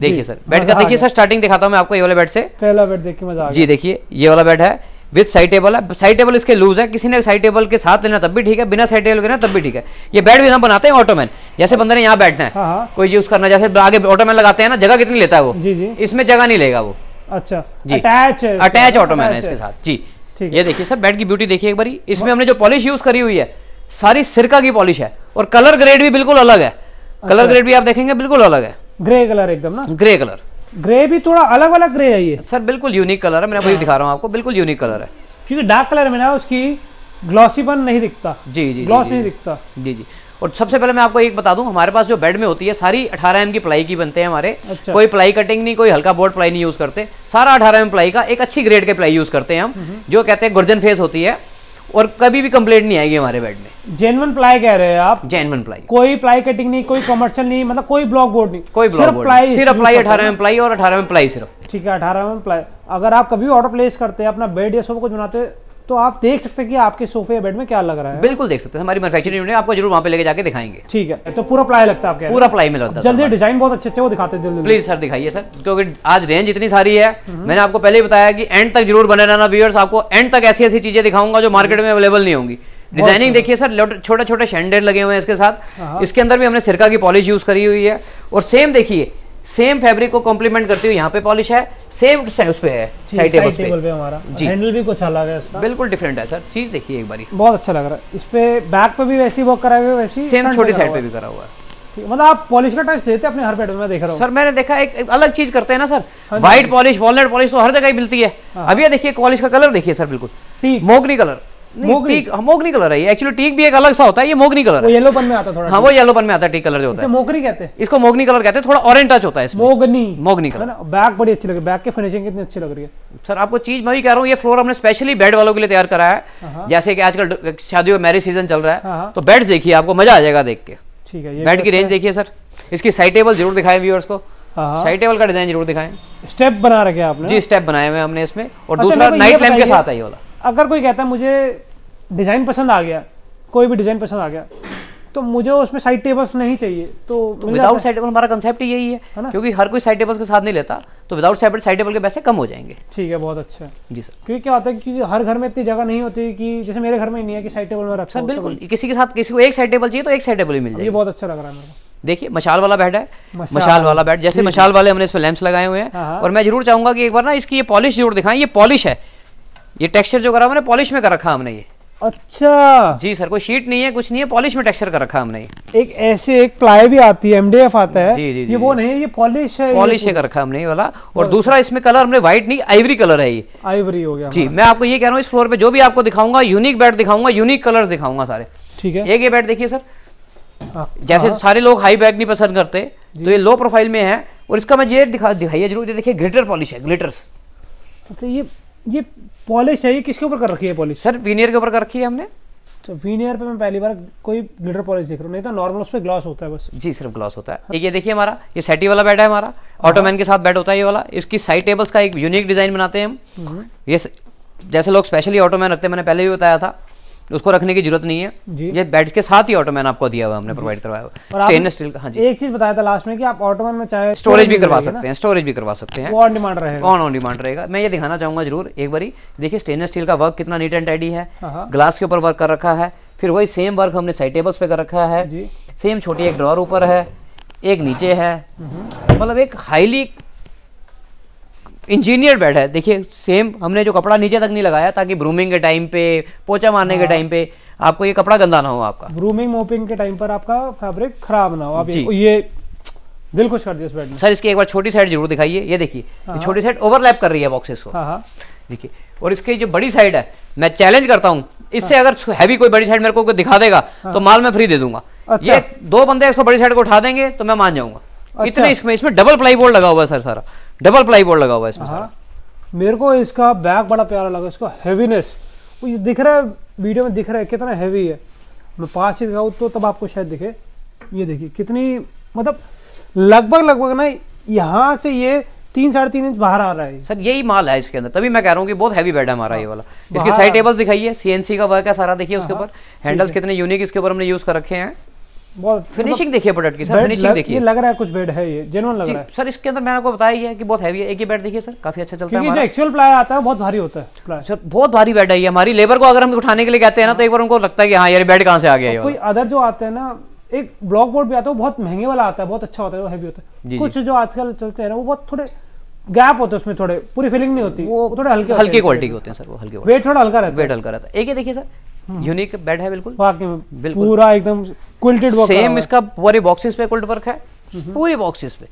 देखिए सर बेड का, देखिए सर स्टार्टिंग दिखाता हूँ मैं आपको ये वाले बेड से, पहला बेड देखिए मजा जी। देखिए ये वाला बेड है विद साइड टेबल है, साइड टेबल इसके लूज है, किसी ने साइड टेबल के साथ लेना तब भी ठीक है, बिना साइड टेबल के लेना तब भी ठीक है। ये बेड भी हम बनाते हैं ऑटोमैन, जैसे बंदे ने यहाँ बैठना है, हाँ। कोई यूज करना, जैसे आगे ऑटोमैन लगाते हैं ना, जगह कितनी लेता है वो जी जी। इसमें जगह नहीं लेगा वो, अच्छा जी, अटैच अटैच ऑटोमैन है इसके साथ जी। ये देखिए सर बेड की ब्यूटी देखिए एक बारी, इसमें हमने जो पॉलिश यूज करी हुई है सारी सिरका की पॉलिश है, और कलर ग्रेड भी बिल्कुल अलग है, कलर ग्रेड भी आप देखेंगे बिल्कुल अलग है, ग्रे कलर एकदम ना, ग्रे कलर, ग्रे भी थोड़ा अलग अलग ग्रे है ये सर, बिल्कुल यूनिक कलर है, मैं वही दिखा रहा हूँ आपको, बिल्कुल यूनिक कलर है, क्योंकि डार्क कलर में ना उसकी ग्लॉसीपन नहीं दिखता जी जी, ग्लॉस नहीं दिखता जी जी। और सबसे पहले मैं आपको एक बता दूं, हमारे पास जो बेड में होती है सारी अठारह एम की प्लाई की बनते हैं हमारे, अच्छा। कोई प्लाई कटिंग नहीं, कोई हल्का बोर्ड प्लाई नहीं यूज करते, सारा अठारह एम प्लाई का एक अच्छी ग्रेड के प्लाई यूज करते हैं हम, जो कहते हैं गुर्जन फेस होती है, और कभी भी कंप्लेंट नहीं आएगी हमारे बेड में। जेन्युइन प्लाई कह रहे हैं आप, जेन्युइन प्लाई, कोई प्लाई कटिंग नहीं, कोई कमर्शियल नहीं, मतलब कोई ब्लॉक बोर्ड नहीं, कोई ब्लॉक बोर्ड, सिर्फ प्लाई, अठारह एम प्लाई और अठारह एम प्लाई सिर्फ, ठीक है अठारह एम प्लाई। अगर आप कभी ऑर्डर प्लेस करते हैं अपना बेड या सोफा कुछ बनाते तो आप देख सकते हैं कि आपके सोफे या बेड में क्या लग रहा है, बिल्कुल देख सकते हैं, हमारी मैन्युफैक्चरिंग यूनिट आपको जरूर वहाँ पे लेके जाके दिखाएंगे। ठीक है, तो पूरा प्लाई लगता है आपके, पूरा प्लाई में लगता है। जल्दी डिजाइन बहुत अच्छे अच्छे वो दिखाते हैं, प्लीज सर दिखाइए सर, क्योंकि आज रेंज इतनी सारी है, मैंने आपको पहले ही बताया कि एंड तक जरूर बने रहना व्यूअर्स, आपको एंड तक ऐसी ऐसी चीजें दिखाऊंगा जो मार्केट में अवेलेबल नहीं होंगी। डिजाइनिंग देखिए सर, छोटे छोटे शैंडेर लगे हुए हैं इसके साथ, इसके अंदर भी हमने सिरका की पॉलिश यूज करी हुई है, और सेम देखिए सेम फैब्रिक को कॉम्प्लीमेंट करती हुई यहाँ पे पॉलिश है, सेम उस पे है साइड टेबल्स पे पे हमारा जी, हैंडल भी कुछ अलग है इसका, बिल्कुल डिफरेंट है सर, चीज देखिए एक बारी, बहुत अच्छा लग रहा है। इस पे बैक पे भी वैसी वर्क करा हुआ है, वैसी सेम छोटी साइड पे भी करा हुआ है, मतलब आप पॉलिश का टच देते हैं अपने हर बेड में, मैं देख रहा हूँ सर, मैंने देखा एक, एक अलग चीज करते हैं ना sir, white polish walnut polish तो हर जगह मिलती है, अब ये देखिए पॉलिश का कलर देखिए सर, बिल्कुल mahogany colour, mahogany mahogany colour है एक्चुअली। टीक भी एक अलग सा होता है, ये मोगनी कलर है, येलोपन में आता है थोड़ा। हाँ वो येलोपन में आता है टीक कलर जो होता है, मोगनी कहते हैं इसको, मोगनी कलर कहते हैं। थोड़ा ऑरेंज टच होता है इसमें, मोगनी मोगनी कलर। बैक बड़ी अच्छी लग रही है, बैक की फिनिशिंग कितनी अच्छी लग रही है। सर आपको चीज मैं भी कह रहा हूँ, ये फ्लोर हमने स्पेशली बेड वालों के लिए तैयार कराया है। जैसे कि आजकल शादियों में मैरिज सीजन चल रहा है, तो बेड्स देखिए आपको मजा आ जाएगा देख के। ठीक है, बेड की रेंज देखिए सर, इसकी साइड टेबल जरूर दिखाएं व्यूअर्स को, साइड टेबल का डिजाइन जरूर दिखाएं। स्टेप बना रखे आपने? जी स्टेप बनाए हुए हमने इसमें। और दूसरा नाइट लैम्प के साथ है ये वाला। अगर कोई कहता है मुझे डिजाइन पसंद आ गया, कोई भी डिजाइन पसंद आ गया, तो मुझे उसमें साइड टेबल्स नहीं चाहिए, तो विदाउट साइड टेबल हमारा कंसेप्ट यही है, है ना? क्योंकि हर कोई साइड टेबल्स के साथ नहीं लेता, तो विदाउट साइड टेबल के पैसे कम हो जाएंगे। ठीक है, बहुत अच्छा जी सर। क्योंकि क्या होता है, क्योंकि हर घर में इतनी जगह नहीं होती, कि जैसे मेरे घर में नहीं है कि साइड टेबल में रखा। बिल्कुल, किसी के साथ किसी को एक साइड टेबल चाहिए तो एक साइड टेबल ही मिल जाएगी। बहुत अच्छा लग रहा है मेरे को। देखिए मशाल वाला बेड है, मशाल, मशाल वाला बेड। जैसे मशाल वाले हमने इसमें लैंप्स लगाए हुए हैं। और मैं जरूर चाहूंगा कि एक बार ना इसकी ये पॉलिश जरूर दिखाएं। ये पॉलिश है, ये टेक्सचर जो करा हमने पॉलिश में कर रखा हमने ये। अच्छा जी सर, कोई शीट नहीं है, कुछ नहीं है, पॉलिश में टेक्सचर कर रखा हमने ये। एक ऐसे एक प्लाई भी आती है, एमडीएफ आता है। जी जी, ये वो नहीं है, ये पॉलिश है, पॉलिश कर रखा हमने ये वाला। और दूसरा इसमें कलर हमने व्हाइट नहीं, आइवरी कलर है ये, आइवरी हो गया जी। मैं आपको ये कह रहा हूँ, इस फ्लोर पे जो भी आपको दिखाऊंगा यूनिक बेड दिखाऊंगा, यूनिक कलर दिखाऊंगा सारे। ठीक है, एक ये बेड देखिए सर। आ, जैसे आ, सारे लोग हाई बैक नहीं पसंद करते, तो ये लो प्रोफाइल में है। और इसका मैं ये दिखा दिखाइए जरूर, ये देखिए ग्लिटर पॉलिश है, ग्लिटर्स। अच्छा, ये ये पॉलिश है, ये किसके ऊपर कर रखी है पॉलिश? सर वीनियर के ऊपर कर रखी है हमने। तो वीनियर पे मैं पहली बार कोई ग्लिटर पॉलिश देख रहा हूँ, नहीं तो नॉर्मल उस पे ग्लास होता है बस। जी सिर्फ ग्लास होता है। ये देखिए हमारा ये सेटी वाला बेड है, हमारा ऑटोमैन के साथ बेड होता है ये वाला। इसकी साइड टेबल्स का एक यूनिक डिजाइन बनाते हैं हम। ये जैसे लोग स्पेशली ऑटोमैन रखते हैं, मैंने पहले भी बताया था, उसको रखने की जरूरत नहीं है, ये बेड के साथ ही ऑटोमैन आपको दिया हुआ, हमने प्रोवाइड करवाया हुआ स्टेनलेस स्टील। हाँ जी, एक चीज बताया था लास्ट में कि आप ऑटोमैन में चाहे स्टोरेज भी करवा सकते हैं, स्टोरेज भी करवा सकते हैं, ऑन डिमांड रहेगा। ऑन ऑन डिमांड रहेगा। मैं ये दिखाना चाहूंगा जरूर एक बारी, देखिए स्टेनलेस स्टील का वर्क कितना नीट एंड टाइडी है, ग्लास के ऊपर वर्क कर रखा है। फिर वही सेम वर्क हमने साइड टेबल्स पे कर रखा है, सेम छोटी एक ड्रॉअर ऊपर है, एक नीचे है, मतलब एक हाईली इंजीनियर बेड है। देखिए सेम हमने जो कपड़ा नीचे तक नहीं लगाया, ताकि ब्रूमिंग के टाइम पे, पोछा मारने के टाइम पे आपको ये कपड़ा गंदा ना हो, आपका ब्रूमिंग मोपिंग के टाइम पर आपका फैब्रिक खराब ना हो। आप ये, ये दिल खुश कर दिया इस बेड में। सर इसकी एक बार छोटी साइड जरूर दिखाइए, ये देखिए छोटी साइड ओवरलैप कर रही है बॉक्सेस को, देखिए। और इसकी जो बड़ी साइड है, मैं चैलेंज करता हूँ इससे अगर हैवी कोई बड़ी साइड मेरे को दिखा देगा तो माल मैं फ्री दे दूंगा। ये दो बंदे इसको बड़ी साइड को उठा देंगे तो मैं मान जाऊंगा। अच्छा। इतने इसमें इसमें डबल प्लाई बोर्ड लगा हुआ है सर, सारा डबल प्लाई बोर्ड लगा हुआ है इसमें सारा। मेरे को इसका बैक बड़ा प्यारा लगा, इसका हैवीनेस वो दिख रहा है, वीडियो में दिख रहा है कितना हैवी है। मैं पास ही दिखाऊँ तो तब आपको शायद दिखे, ये देखिए कितनी, मतलब लगभग लगभग ना यहाँ से ये तीन साढ़े तीन इंच बाहर आ रहा है सर, यही माल है इसके अंदर। तभी मैं कह रहा हूँ कि बहुत हैवी बेड है हमारा ये वाला। इसके साइड टेबल्स दिखाइए, सीएनसी का वर्क है सारा, देखिए उसके ऊपर हैंडल्स कितने यूनिक इसके ऊपर हमने यूज कर रखे हैं। बहुत फिनिशिंग देखिए प्रोडक्ट की सर, फिनिशिंग देखिए, लग रहा है कुछ बेड है ये जेन्युइन लग रहा है सर। इसके अंदर मैंने आपको बताया ही है कि बहुत हैवी है। एक ही बेड देखिए सर, काफी अच्छा चलता है हमारा। क्योंकि जो एक्चुअल प्लाई आता है बहुत भारी होता है प्लाई सर, बहुत भारी बेड है ये। हमारी लेबर को अगर हम उठाने के लिए कहते हैं ना, तो एक बार उनको लगता है कि हाँ यार बेड कहाँ से आ गया है। कोई अदर जो आते हैं ना, एक ब्लॉक बोर्ड भी आता है, बहुत महंगे वाला आता है, बहुत अच्छा होता है, वो हैवी होता है। कुछ जो आजकल चलते हैं ना, वो बहुत थोड़े गैप होता है उसमें, थोड़े पूरी फीलिंग नहीं होती, वो थोड़े हल्के हल्की क्वालिटी के होते हैं सर, वो हल्के वेट थोड़ा हल्का रहता है, वेट हल्का रहता है। एक ही देखिए सर, यूनिक बेड है बिल्कुल, बिल्कुल पूरा एकदम क्विल्टेड वर्क सेम। इसका पूरे बॉक्सेस पे क्विल्ट वर्क है, पूरे बॉक्सेस पे।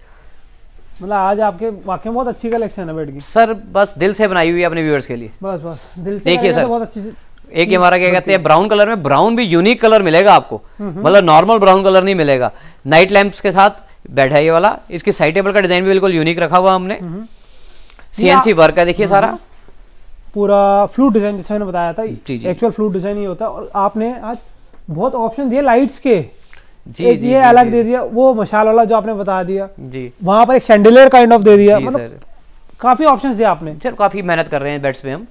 मतलब आज आपके वाकई में बहुत अच्छी कलेक्शन है बेड की सर, बस दिल से बनाई हुई है अपने व्यूअर्स के लिए, बस बस दिल से। देखिए सर बहुत अच्छी, एक ये हमारा क्या कहते हैं ब्राउन कलर में, ब्राउन भी यूनिक कलर मिलेगा आपको, मतलब नॉर्मल ब्राउन कलर नहीं मिलेगा। नाइट लैंप्स के साथ बेड है ये वाला। इसकी साइड टेबल का डिजाइन भी बिल्कुल यूनिक रखा हुआ हमने, सीएनसी वर्क है देखिए सारा, पूरा फ्लूट डिजाइन जैसे मैंने बताया था, एक्चुअल फ्लूट डिजाइन ही होता है। और आपने आज बहुत ऑप्शन दिए लाइट्स के, जी एक जी, ये जी, अलग जी, दे दिया, वो मशाल वाला जो आपने बता दिया जी, वहां पर एक शैंडिलियर काइंड ऑफ दे दिया, मतलब काफी ऑप्शंस दिए आपने सर। काफी मेहनत कर रहे हैं बेड्स पे हम।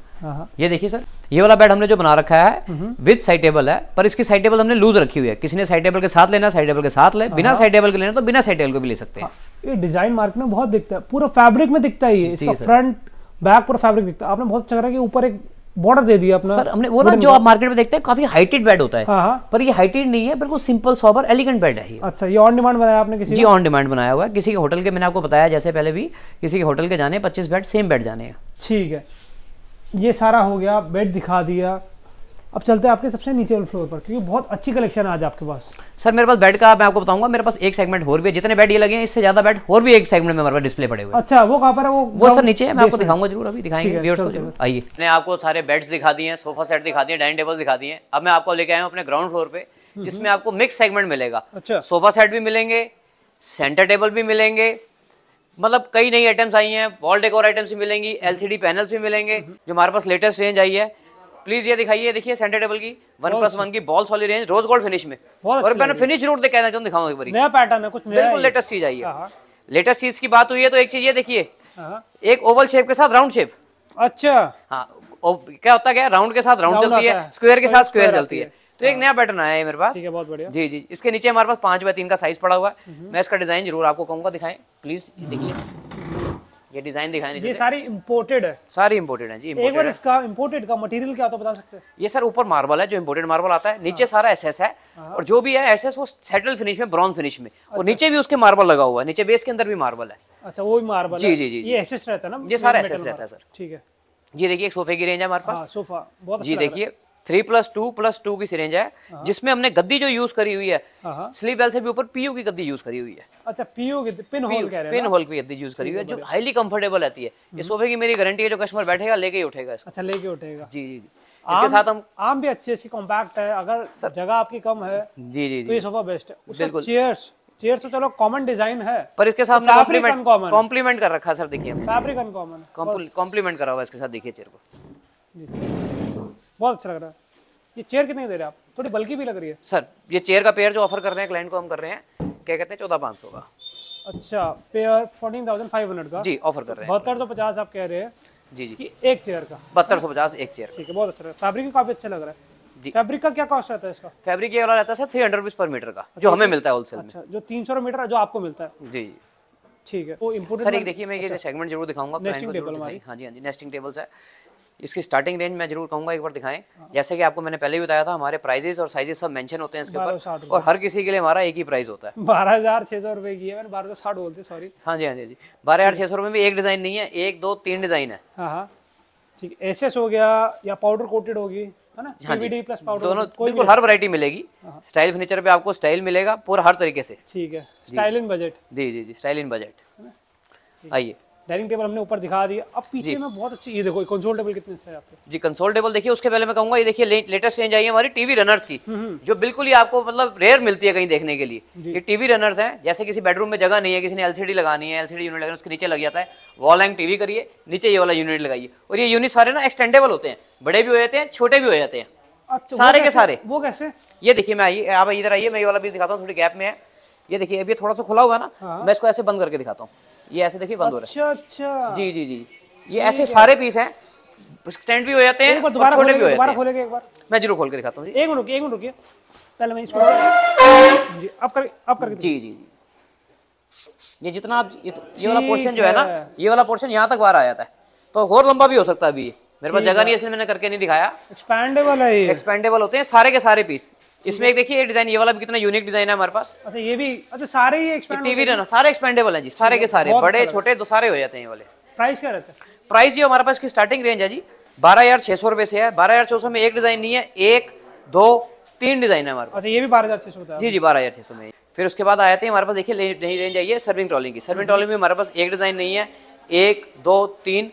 ये देखिए सर, ये वाला बेड हमने जो बना रखा है विद साइड टेबल है, पर इसकी साइड टेबल हमने लूज रखी हुई है। किसी ने साइड टेबल के साथ लेना साइड टेबल के साथ ले, बिना साइड टेबल के लेना तो बिना साइड टेबल को भी ले सकते हैं। ये डिजाइन मार्केट में बहुत दिखता है, पूरा फैब्रिक में दिखता है, ये फ्रंट बैक पूरा फैब्रिक दिखता है। आपने बहुत अच्छा करा कि ऊपर एक बॉर्डर दे दिया अपना सर हमने, वो ना जो आप मार्केट में देखते हैं काफी हाइटेड बेड होता है, पर ये हाइटेड नहीं है, बिल्कुल सिंपल सोबर एलिगेंट बेड है ये। अच्छा, ये ऑन डिमांड बनाया आपने किसी? जी ऑन डिमांड बनाया हुआ है किसी के होटल के, मैंने आपको बताया जैसे पहले भी, किसी के होटल के जाने पच्चीस बेड सेम बेड जाने हैं। ठीक है, ये सारा हो गया, बेड दिखा दिया, अब चलते हैं आपके सबसे नीचे वाले फ्लोर पर, क्योंकि बहुत अच्छी कलेक्शन है आज आपके पास। सर मेरे पास बेड का मैं आपको बताऊंगा, मेरे पास एक सेगमेंट और भी है, जितने बेड ये लगे हैं इससे ज्यादा बेड और भी एक सेगमेंट में हमारे पास डिस्प्ले पड़े हुए। अच्छा वो कहाँ पर है? वो वो सर नीचे है, मैं आपको दिखाऊंगा जरूर, अभी दिखाएंगे व्यूअर्स को जरूर। आइए, मैंने आपको सारे बेड्स दिखा दिए हैं, सोफा सेट दिखा दिए, डाइनिंग टेबल दिखा दिए। अब मैं आपको लेके आया हूँ अपने ग्राउंड फ्लोर पे, जिसमें आपको मिक्स सेगमेंट मिलेगा। सोफा सेट भी मिलेंगे, सेंटर टेबल भी मिलेंगे, मतलब कई नई आइटम्स आई हैं, वॉल डेकोर आइटम्स भी मिलेंगी, एलसीडी पैनल्स भी मिलेंगे, जो हमारे पास लेटेस्ट रेंज आई है। प्लीज ये दिखाइए, देखिए सेंटर टेबल की वन प्लस वन की बॉल्स वाली रेंज रोज गोल्ड फिनिश में, और मैंने फिनिश जरूर दिखाना चाहूँ, दिखाऊँ एक बार, नया पैटर्न है कुछ बिल्कुल लेटेस्ट चीज आई है। लेटेस्ट चीज की बात हुई है तो एक चीज ये देखिए, एक ओवल शेप के साथ राउंड शेप। अच्छा हाँ, क्या होता है राउंड के साथ राउंड चलती है, स्क्वायर के साथ स्क्वायर चलती है, तो एक नया पैटर्न आया है मेरे पास। ठीक है, बहुत बढ़िया। जी जी, इसके नीचे हमारे पास पाँच बाय तीन का साइज पड़ा हुआ है। मैं इसका डिजाइन जरूर आपको कहूँगा, दिखाएं प्लीज, देखिए ये डिजाइन दिखाएं। ये सारी इंपोर्टेड है, सारी इंपोर्टेड है जी। एक बार इसका इंपोर्टेड का मटेरियल क्या होता है बता सकते हैं? ये सर ऊपर मार्बल है जो इंपोर्टेड मार्बल आता है, नीचे सारा एसएस है, और जो भी है एसएस वो सेटल फिनिश में, ब्रॉन्ज फिनिश में, और नीचे भी उसके मार्बल लगा हुआ है, नीचे बेस के अंदर भी मार्बल है। अच्छा वो भी मार्बल है। जी जी जी, ये एसएस रहता है ना, ये सारा एसएस रहता है सर। ठीक है, ये देखिए एक सोफे की रेंज है हमारे पास, सोफा बहुत जी देखिए three plus two plus two की सीरेंज है, जिसमें हमने गद्दी जो यूज करी हुई है स्लीप वेल से भी ऊपर पीयू की गद्दी यूज करी हुई है। अच्छा पीयू की पिन होल कह रहे हैं, पिन होल की गद्दी यूज करी हुई है, जो हाईली कंफर्टेबल आती है। ये सोफे की मेरी गारंटी है, जो कस्टमर बैठेगा लेके ही उठेगा। अच्छा लेके उठेगा जी जी जी। इसके साथ हम आम भी अच्छे अच्छे कॉम्पैक्ट है, अगर जगह आपकी कम है जी जी तो ये सोफा बेस्ट है। बिल्कुल, चेयर्स चेयर्स तो चलो कॉमन डिजाइन है, पर इसके साथ कॉम्प्लीमेंट कॉम्प्लीमेंट कर रखा है सर, देखिए फैब्रिक अनकॉमन कॉम्प्लीमेंट करा हुआ है इसके साथ, देखिए चेयर को बहुत अच्छा लग रहा है। ये चेयर कितने दे रहे हैं आप? थोड़ी बल्कि भी लग रही है सर। ये चेयर का पेयर जो ऑफर कर रहे हैं क्लाइंट को हम कर रहे हैं, क्या कहते हैं चौदह पाँच सौ का। अच्छा pair fourteen thousand five hundred का जी ऑफर कर रहे हैं। बहत्तर सौ पचास आप कह रहे हैं जी जी, एक चेयर का बहत्तर सौ पचास एक चेयर। ठीक है, बहुत अच्छा लग रहा है, फैब्रिक काफी अच्छा लग रहा है। फैब्रिक का क्या कॉस्ट रहता है इसका? फैब्रिक ये वाला रहता है sir three hundred rupees per metre का, जो हमें मिलता है होलसेल। अच्छा जो तीन सौ मीटर जो आपको मिलता है जी। ठीक है वो इम्पोर्टेंट सर, एक देखिए मैं ये सेगमेंट जरूर दिखाऊंगा। हाँ जी हाँ जी, नेस्टिंग टेबल्स है, इसकी स्टार्टिंग रेंज मैं जरूर कहूँगा, एक बार दिखाएं। जैसे कि आपको मैंने पहले भी बताया था, हमारे प्राइजेस और साइजेस सब मेंशन होते हैं इसके ऊपर, और हर किसी के लिए हमारा एक ही प्राइस होता है। बारह हजार छः सौ रुपये की है, मैंने बारह सौ साठ बोलते सॉरी। हाँ जी हाँ जी, बारह हजार छः सौ रुपये में एक डिज़ाइन नहीं है, एक दो तीन डिज़ाइन है। हाँ ठीक, एसएस हो गया या पाउडर कोटेड होगी है ना, सीबीडी प्लस पाउडर, दोनों बिल्कुल हर वैरायटी मिलेगी। स्टाइल फर्नीचर पे आपको स्टाइल मिलेगा पूरा हर तरीके से। ठीक है, स्टाइल इन बजट जी जी जी, स्टाइल इन बजट। आइए डाइनिंग टेबल हमने ऊपर दिखा दिया, अब पीछे में बहुत अच्छी ये देखो कंसोल टेबल कितने अच्छे हैं आपके जी। कंसोल टेबल देखिए, उसके पहले मैं कहूंगा ये देखिए लेटेस्ट रेंज आई है हमारी टीवी रनर्स की, जो बिल्कुल ही आपको मतलब रेयर मिलती है कहीं देखने के लिए। ये टीवी रनर्स हैं, जैसे किसी बेडरूम में जगह नहीं है, किसी ने एलसीडी लगानी है, एलसीडी यूनिट लगाना उसके नीचे लग जाता है, वॉल हैंग टीवी करिए नीचे ये वाला यूनिट लगाइए, और ये यूनिट सारे ना एक्सटेंडेबल होते हैं, बड़े भी हो जाते हैं छोटे भी हो जाते हैं सारे के सारे। वो कैसे? ये देखिए मैं, आइए आप इधर आइए, मैं ये वाला पीस दिखाता हूँ, थोड़ी गैप में है। ये देखिए अभी थोड़ा सा खुला हुआ है ना, मैं इसको ऐसे बंद करके दिखाता हूँ, ये ऐसे देखिए बंद हो रहा है। अच्छा अच्छा जी जी जी, ये ऐसे सारे पीस हैं, स्टैंड भी हो जाते हैं, छोटे भी हो जाते हैं। मैं जरूर खोल के दिखाता हूँ, एक मिनट रुकिए, एक मिनट रुकिए, पहले मैं इसको जी आप कर आप कर जी जी जी। ये जितना आप ये वाला पोर्शन जो है ना, ये वाला पोर्शन यहाँ तक बाहर आ जाता है, तो और लंबा भी हो सकता है। अभी मेरे पास जगह नहीं है इसलिए मैंने करके नहीं दिखाया। एक्सपेंडेबल है, एक्सपेंडेबल होते हैं सारे के सारे पीस। इसमें एक देखिए डिजाइन ये वाला भी कितना यूनिक डिजाइन है हमारे पास। अच्छा ये भी, अच्छा सारे ही एक्सपेंडेबल, टीवी रनर सारे एक्सपेंडेबल हैं जी, सारे के सारे बड़े छोटे दो सारे हो जाते हैं। ये वाले प्राइस क्या रहता है? प्राइस ये हमारे पास की स्टार्टिंग रेंज है जी बारह हजार छह सौ रुपए से है। बारह हजार छह सौ में एक डिजाइन नहीं है, एक दो तीन डिजाइन है हमारे पास। ये भी बारह हजार छह सौ जी जी, बारह हजार छह सौ में। फिर उसके बाद आते हैं हमारे पास, देखिए नई रेंज आई है सर्विंग ट्रॉली की। सर्विंग ट्रॉली में हमारे पास एक डिजाइन नहीं है, एक दो तीन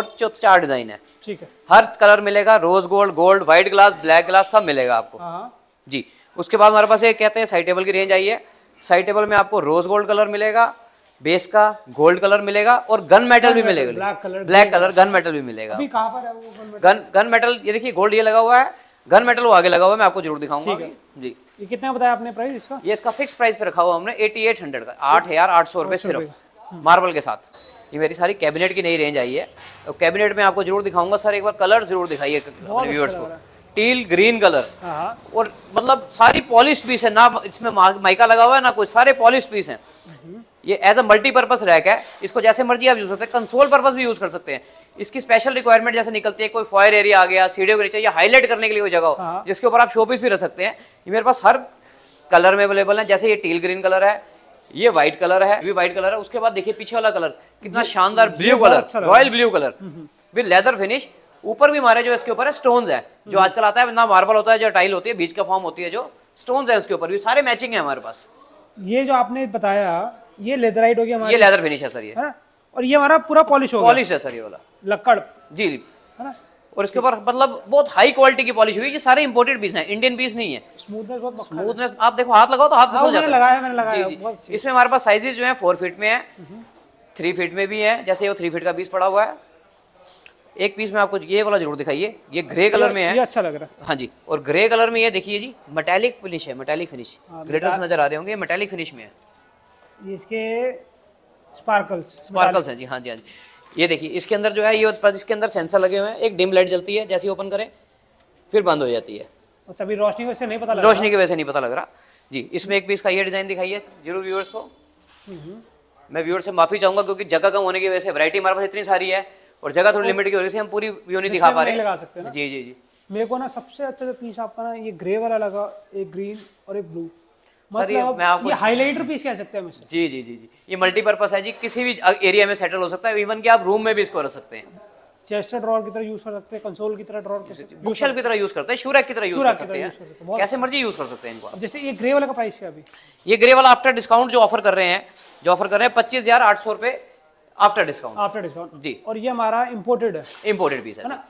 और चार डिजाइन है। ठीक है, हर कलर मिलेगा, rose gold, gold, white glass, black glass सब मिलेगा आपको जी। उसके बाद हमारे पास ये कहते हैं साइड टेबल की रेंज आई है। साइड टेबल में आपको रोज गोल्ड कलर मिलेगा, बेस का गोल्ड कलर मिलेगा, और गन मेटल भी मिलेगा, black colour, black colour gun metal भी मिलेगा। अभी कहाँ पर है वो गन गन मेटल? ये देखिए गोल्ड ये लगा हुआ है, गन मेटल वो आगे लगा हुआ है, मैं आपको जरूर दिखाऊंगा जी। ये कितना बताया आपने प्राइस इसका? ये इसका फिक्स प्राइस पे रखा हुआ हमने अठासी सौ का, आठ हजार आठ सौ रुपये सिर्फ मार्बल के साथ। ये मेरी सारी कैबिनेट की नई रेंज आई है, और कैबिनेट में आपको जरूर दिखाऊंगा। सर एक बार कलर जरूर दिखाइए व्यूअर्स को, टील ग्रीन कलर, और मतलब सारी पॉलिश पीस है ना, इसमें माइका लगा हुआ है ना कोई, सारे पॉलिश पीस हैं। ये एज अ मल्टीपर्पज रैक है, इसको जैसे मर्जी आप यूज करते हैं, कंसोल पर्पज भी यूज कर सकते हैं। इसकी स्पेशल रिक्वायरमेंट जैसे निकलती है, कोई फॉयर एरिया आ गया, सीढ़ियों के नीचे, या हाईलाइट करने के लिए कोई जगह हो जिसके ऊपर आप शोपीस भी रख सकते हैं। ये मेरे पास हर कलर में अवेलेबल है, जैसे ये टील ग्रीन कलर है, ये व्हाइट कलर है, ये व्हाइट कलर है। उसके बाद देखिए पीछे वाला कलर कितना शानदार, blue colour, royal blue colour with leather finish. ऊपर भी हमारे जो इसके ऊपर है स्टोन्स है, जो आजकल आता है ना मार्बल होता है जो टाइल होती है बीच का फॉर्म होती है, जो स्टोन्स है इसके ऊपर भी सारे मैचिंग है हमारे पास। ये जो आपने बताया ये लेदराइट हो गया हमारा, ये लेदर फिनिश है सर ये, है ना? और ये हमारा पूरा पॉलिश हो गया, पॉलिश है सर ये वाला लक्कड़ जी, है ना? और इसके ऊपर मतलब बहुत हाई क्वालिटी की पॉलिश हुई, ये सारे इंपोर्टेड पीस हैं, इंडियन पीस नहीं है। स्मूथनेस बहुत बखरा है, स्मूथनेस आप देखो हाथ लगाओ तो हाथ फिसल जाता है। मैंने लगाया मैंने लगाया बहुत। इसमें हमारे पास साइजेस जो हैं फोर फीट में है, थ्री फीट में भी है, जैसे वो थ्री फीट का पीस पड़ा हुआ है। एक पीस में आपको ये वाला जरूर दिखाइए, ये ग्रे कलर में है, ये अच्छा लग रहा है। हाँ जी, और ग्रे कलर में ये देखिए जी मेटालिक फिनिश है, मेटालिक फिनिश ग्लिटर्स नजर आ रहे होंगे, मेटालिक फिनिश में है ये, इसके स्पार्कल्स स्पार्कल्स हैं जी। हाँ जी हाँ जी, ये देखिए इसके अंदर जो है ये इसके अंदर सेंसर लगे हुए हैं, एक डिम लाइट जलती है, जैसे ओपन करें फिर बंद हो जाती है। अच्छा, अभी रोशनी की वजह से नहीं पता लग रहा, रोशनी की वजह से नहीं पता लग रहा जी। इसमें एक पीस का ये डिज़ाइन दिखाइए जरूर व्यूअर्स को, मैं व्यूअर्स से माफ़ी चाहूँगा क्योंकि जगह कम होने की वजह से वैरायटी हमारे पास इतनी सारी है और जगह थोड़ी लिमिट की वजह से हम पूरी व्यू नहीं दिखा पा रहे हैं। जी जी जी, मेरे को ना सबसे अच्छा पीस आपका ना ये ग्रे वाला लगा, एक ग्रीन और एक ब्लू, मतलब मैं आपको ये हाइलाइटर पीस कह सकते हैं जी जी जी जी। ये मल्टीपर्पस है जी, किसी भी एरिया में सेटल हो सकता है, इवन कि आप रूम में भी इसको रख सकते हैं, चेस्टर ड्रॉअर की तरह यूज कर सकते हैं, कंसोल की तरह ड्रॉअर कर सकते हैं, बुशेल्फ की तरह यूज करते हैं, शूरैक की तरह यूज कर सकते हैं, कैसे मर्जी यूज कर सकते हैं इनको। जैसे ये ग्रे वाला का प्राइस है अभी, ये ग्रे वाला आफ्टर डिस्काउंट जो ऑफर कर रहे हैं जो ऑफर कर रहे हैं पच्चीस हजार आठ सौ रुपए आफ्टर डिस्काउंट, आफ्टर डिस्काउंट जी। और ये हमारा इम्पोर्टेड है, इम्पोर्टेड पीस है ना,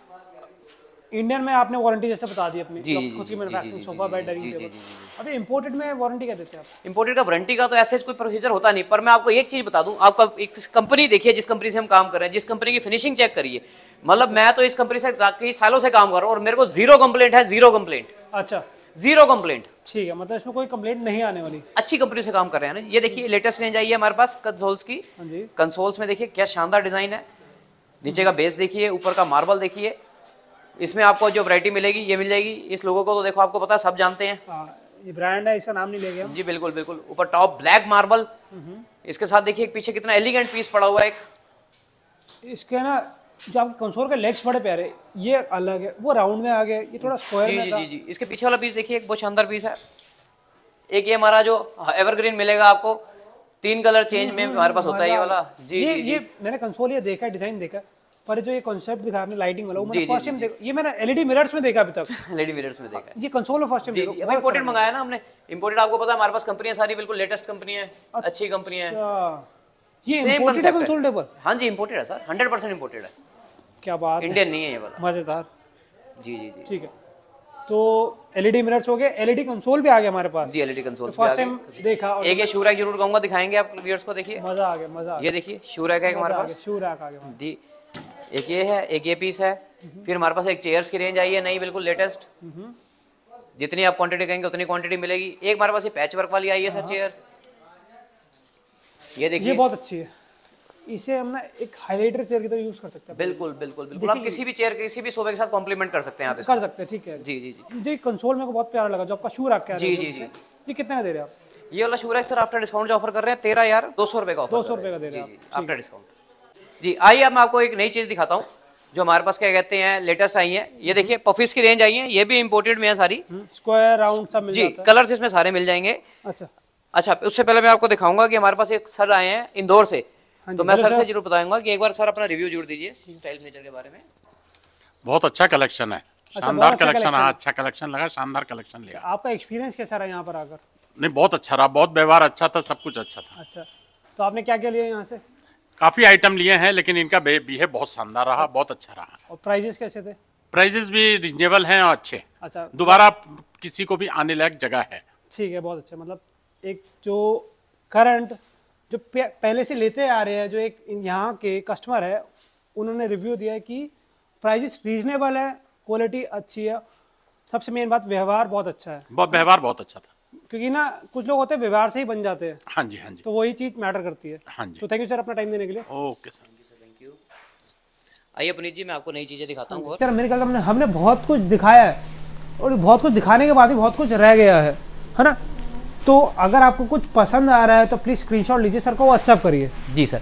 इंडियन में आपने वारंटी जैसे बता दी अपनी खुद की manufacturing, sofa bed dining table. अभी इंपोर्टेड में वारंटी क्या देते हैं आप? इंपोर्टेड का वारंटी का तो ऐसे कोई प्रोसीजर होता नहीं, पर मैं आपको एक चीज बता दूं, आपका एक कंपनी देखिए जिस कंपनी से हम काम कर रहे हैं, जिस कंपनी की फिनिशिंग चेक करिए, मतलब मैं तो इस कंपनी से कई सालों से काम कर रहा हूँ और मेरे को जीरो कंप्लेंट है, जीरो कंप्लेंट। अच्छा, जीरो कंप्लेंट, ठीक है, मतलब इसमें कोई कंप्लेंट नहीं आने वाली, अच्छी कंपनी से काम कर रहे हैं ना। ये देखिए लेटेस्ट रेंज आई है हमारे पास कंसोल्स की, कंसोल्स में देखिए क्या शानदार डिजाइन है, नीचे का बेस देखिए, ऊपर का मार्बल देखिए, इसमें आपको जो वैरायटी मिलेगी ये मिल जाएगी। इस लोगों को तो देखो आपको पता है, सब जानते हैं आ, ये ब्रांड है, इसका नाम नहीं लेंगे जी, बिल्कुल बिल्कुल। ऊपर टॉप ब्लैक मार्बल, इसके साथ देखिए पीछे कितना एलिगेंट पीस पड़ा हुआ है। एक इसके ना जो आप कंसोल के लेग्स बड़े प्यारे, ये अलग है, वो राउंड में आ गया, ये थोड़ा स्क्वायर में था। जी जी, इसके पीछे वाला पीस देखिए एक बहुत शानदार पीस है। एक ये हमारा जो एवरग्रीन मिलेगा आपको, तीन कलर चेंज में हमारे पास होता है ये वाला जी। ये मैंने कंसोल ये देखा, डिजाइन देखा, पर जो ये कॉन्सेप्ट दिखा आपने लाइटिंग वाला, वो मैंने फर्स्ट टाइम देखा, ये मैंने एलईडी मिरर्स में देखा अभी तक एलईडी मिरर्स में देखा, ये कंसोल में फर्स्ट टाइम देखा। हमें इंपोर्टेड मंगाया ना हमने, इंपोर्टेड आपको पता है हमारे पास कंपनियां सारी बिल्कुल लेटेस्ट कंपनियां हैं, अच्छी कंपनियां हैं। ये इंपोर्टेड है कंसोल टेबल? हां जी, इंपोर्टेड है सर, हंड्रेड परसेंट इंपोर्टेड है। क्या बात है, इंडियन नहीं है ये वाला, मजेदार जी जी जी। ठीक है, तो एलईडी मिरर्स हो गए, एलईडी कंसोल भी आ गया हमारे पास जी, एलईडी कंसोल फर्स्ट टाइम देखा। एक ये शूरैक जरूर कहूंगा, दिखाएंगे आप व्यूअर्स को, देखिए मजा आ गया, मजा। ये देखिए शूरैक है हमारे पास, शूरैक आ गया जी, एक ये है, एक ये पीस है। फिर हमारे पास एक चेयर्स की रेंज आई है नई, बिल्कुल लेटेस्ट, जितनी आप क्वांटिटी कहेंगे उतनी क्वांटिटी मिलेगी। एक हमारे पास ये पैच वर्क वाली आई है सर चेयर, ये देखिए, ये बहुत अच्छी है, इसे हम ना एक हाइलाइटर चेयर की तरह यूज कर सकते हैं। बिल्कुल बिल्कुल बिल्कुल, आप किसी भी चेयर किसी भी सोफे के साथ कॉम्प्लीमेंट कर सकते हैं, आप कर सकते हैं। ठीक है जी जी जी जी। कंसोल मेरे को बहुत प्यारा लगा जो आपका शू रखा है जी जी जी। ये कितने का दे रहे हैं आप? ये वाला shoe rack sir after discount जो ऑफर कर रहे हैं तेरह हजार दो सौ रुपए का, दो सौ रुपए का दे रहे हैं आफ्टर डिस्काउंट जी। आइए अब मैं आपको एक नई चीज़ दिखाता हूँ जो हमारे पास क्या कहते हैं लेटेस्ट आई है। ये देखिए पफिस की रेंज आई है, ये भी इंपोर्टेड में है सारी, स्क्वायर राउंड सब मिल जी, कलर्स इसमें सारे मिल जाएंगे। अच्छा अच्छा, उससे पहले मैं आपको दिखाऊंगा कि हमारे पास एक सर आए हैं इंदौर से, तो मैं सर से जरूर बताऊंगा कि एक बार सर अपना रिव्यू जरूर दीजिए स्टाइल फर्नीचर के बारे में। बहुत अच्छा कलेक्शन है, शानदार कलेक्शन, अच्छा कलेक्शन लगा, शानदार कलेक्शन लिया। आपका एक्सपीरियंस कैसा रहा यहाँ पर आकर? नहीं, बहुत अच्छा रहा, बहुत व्यवहार अच्छा था, सब कुछ अच्छा था। अच्छा, तो आपने क्या क्या लिया यहाँ से? काफी आइटम लिए हैं, लेकिन इनका बिहेव बहुत शानदार रहा, बहुत अच्छा रहा। और प्राइजेस कैसे थे? प्राइजेस भी रिजनेबल हैं और अच्छे। अच्छा, दोबारा किसी को भी आने लायक जगह है। ठीक है, बहुत अच्छा, मतलब एक जो करंट जो पहले से लेते आ रहे हैं, जो एक यहाँ के कस्टमर है, उन्होंने रिव्यू दिया कि प्राइजेस रिजनेबल है, क्वालिटी अच्छी है, सबसे मेन बात व्यवहार बहुत अच्छा है। व्यवहार बहुत अच्छा था, क्योंकि ना कुछ लोग होते हैं व्यवहार से ही बन जाते हैं। हाँ जी हाँ जी, तो वही चीज मैटर करती है। हाँ जी, तो थैंक यू सर अपना टाइम देने के लिए। Okay sir, thank you sir, thank you. आइए पुनीत जी, मैं आपको नई चीजें दिखाता हूँ सर। मेरे ख्याल हमने हमने बहुत कुछ दिखाया है और बहुत कुछ दिखाने के बाद भी बहुत कुछ रह गया है, है ना? तो अगर आपको कुछ पसंद आ रहा है तो प्लीज स्क्रीनशॉट लीजिए, सर को व्हाट्सएप करिए। जी सर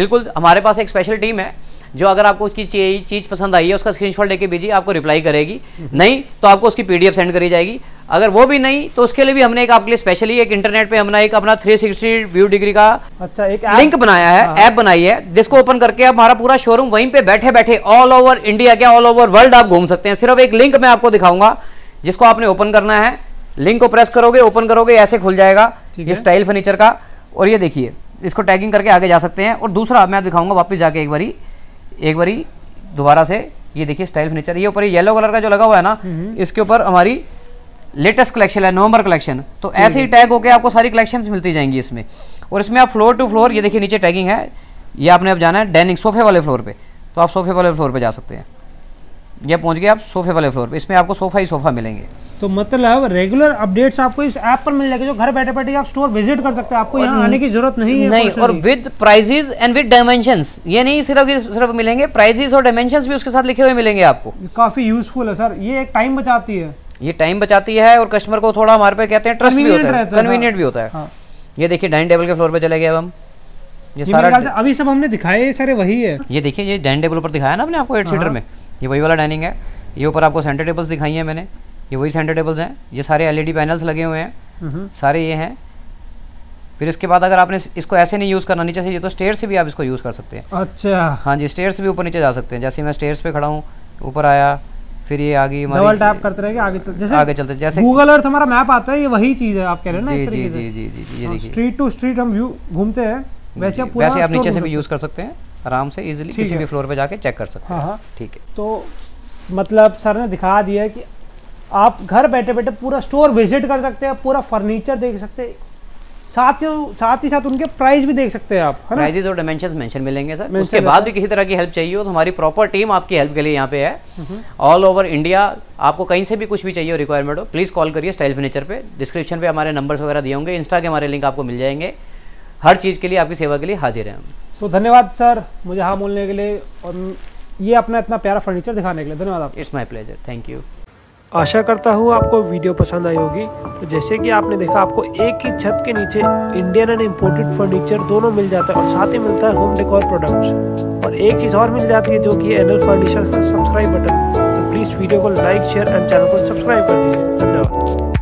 बिल्कुल, हमारे पास एक स्पेशल टीम है जो अगर आपको उसकी चीज पसंद आई है उसका स्क्रीनशॉट लेके भेजिए, आपको रिप्लाई करेगी, नहीं तो आपको उसकी पीडीएफ सेंड करी जाएगी। अगर वो भी नहीं तो उसके लिए भी हमने एक आपके लिए स्पेशली एक इंटरनेट पे हमने एक अपना थ्री सिक्सटी व्यू डिग्री का अच्छा एक लिंक बनाया है, ऐप बनाई है, जिसको ओपन करके आप हमारा पूरा शोरूम वहीं पे बैठे बैठे ऑल ओवर इंडिया क्या ऑल ओवर वर्ल्ड आप घूम सकते हैं। सिर्फ एक लिंक मैं आपको दिखाऊंगा जिसको आपने ओपन करना है, लिंक को प्रेस करोगे, ओपन करोगे, ऐसे खुल जाएगा ये स्टाइल फर्नीचर का। और ये देखिए इसको टैगिंग करके आगे जा सकते हैं। और दूसरा मैं दिखाऊंगा वापस जाके एक बारी एक बारी दोबारा से, ये देखिए स्टाइल फर्नीचर, ये ऊपर येलो कलर का जो लगा हुआ है ना, इसके ऊपर हमारी लेटेस्ट कलेक्शन है नवंबर कलेक्शन। तो ऐसे ही टैग होके आपको सारी कलेक्शंस मिलती जाएंगी इसमें। और इसमें आप फ्लोर टू फ्लोर, ये देखिए नीचे टैगिंग है, ये आपने अब जाना है डाइनिंग सोफे वाले फ्लोर पे, तो आप सोफे वाले फ्लोर पे जा सकते हैं। ये पहुंच गए आप सोफे वाले फ्लोर पे, इसमें आपको सोफा ही सोफा मिलेंगे। तो मतलब रेगुलर अपडेट्स आपको इस ऐप पर मिल जाएंगे, जो घर बैठे बैठे आप स्टोर विजिट कर सकते हैं, आपको यहाँ आने की जरूरत नहीं है। नहीं, और with prices and with dimensions, ये नहीं सिर्फ सिर्फ मिलेंगे, प्राइजेस और डायमेंशंस भी उसके साथ लिखे हुए मिलेंगे आपको। काफी यूजफुल है सर, ये एक टाइम बचाती है, ये टाइम बचाती है और कस्टमर को थोड़ा हमारे पे कहते हैं ट्रस्ट भी होता है, कन्वीनियंट भी होता है। हाँ। ये देखिए डाइनिंग टेबल के फ्लोर पे चले गए अब हम, ये सारा अभी सब हमने दिखाए सारे वही है। ये देखिए ये डाइनिंग टेबल ऊपर दिखाया ना अपने आपको एट सीटर में, ये वही वाला डाइनिंग है। ये ऊपर आपको सेंटर टेबल्स दिखाई है मैंने, ये वही सेंटर टेबल्स हैं। ये सारे एलईडी पैनल्स लगे हुए हैं, सारे ये हैं। फिर इसके बाद अगर आपने इसको ऐसे नहीं यूज़ करना नीचे से, ये तो स्टेयर से भी आप इसको यूज़ कर सकते हैं। अच्छा, हाँ जी, स्टेयर से भी ऊपर नीचे जा सकते हैं। जैसे मैं स्टेयर्स पे खड़ा हूँ, ऊपर आया, फिर ये आगे हमारी टैप करते रहेंगे, आगे चल, जैसे आगे चलते जैसे गूगल अर्थ हमारा मैप आता है, ये वही चीज है आप कह रहे हैं ना। जी जी जी जी जी ये देखिए स्ट्रीट टू स्ट्रीट हम व्यू घूमते हैं, वैसे आप वैसे आप नीचे से भी यूज कर सकते हैं आराम से, इजीली किसी भी फ्लोर पे जाके चेक कर सकते हैं। ठीक है, तो मतलब सर ने दिखा दिया है कि आप घर बैठे बैठे पूरा स्टोर विजिट कर सकते हैं, पूरा फर्नीचर देख सकते हैं, साथ ही साथ ही साथ उनके प्राइस भी देख सकते हैं आप, है ना। प्राइसेस और डायमेंशंस मेंशन मिलेंगे सर। उसके बाद भी किसी तरह की हेल्प चाहिए हो तो हमारी प्रॉपर टीम आपकी हेल्प के लिए यहाँ पे है, ऑल ओवर इंडिया। आपको कहीं से भी कुछ भी चाहिए हो, रिक्वायरमेंट हो, प्लीज़ कॉल करिए स्टाइल फर्नीचर पे। डिस्क्रिप्शन पे हमारे नंबर्स वगैरह दिए होंगे, इंस्टा के हमारे लिंक आपको मिल जाएंगे। हर चीज़ के लिए आपकी सेवा के लिए हाजिर हैं हम। तो धन्यवाद सर मुझे हाँ बोलने के लिए और ये अपना इतना प्यारा फर्नीचर दिखाने के लिए, धन्यवाद आप। It's my pleasure, thank you. आशा करता हूँ आपको वीडियो पसंद आई होगी। तो जैसे कि आपने देखा, आपको एक ही छत के नीचे इंडियन एंड इम्पोर्टेड फर्नीचर दोनों मिल जाता है और साथ ही मिलता है होम डेकोर प्रोडक्ट्स। और एक चीज़ और मिल जाती है जो कि एनएल फर्निशर्स का सब्सक्राइब बटन। तो प्लीज़ वीडियो को लाइक, शेयर एंड चैनल को सब्सक्राइब कर दीजिए। धन्यवाद।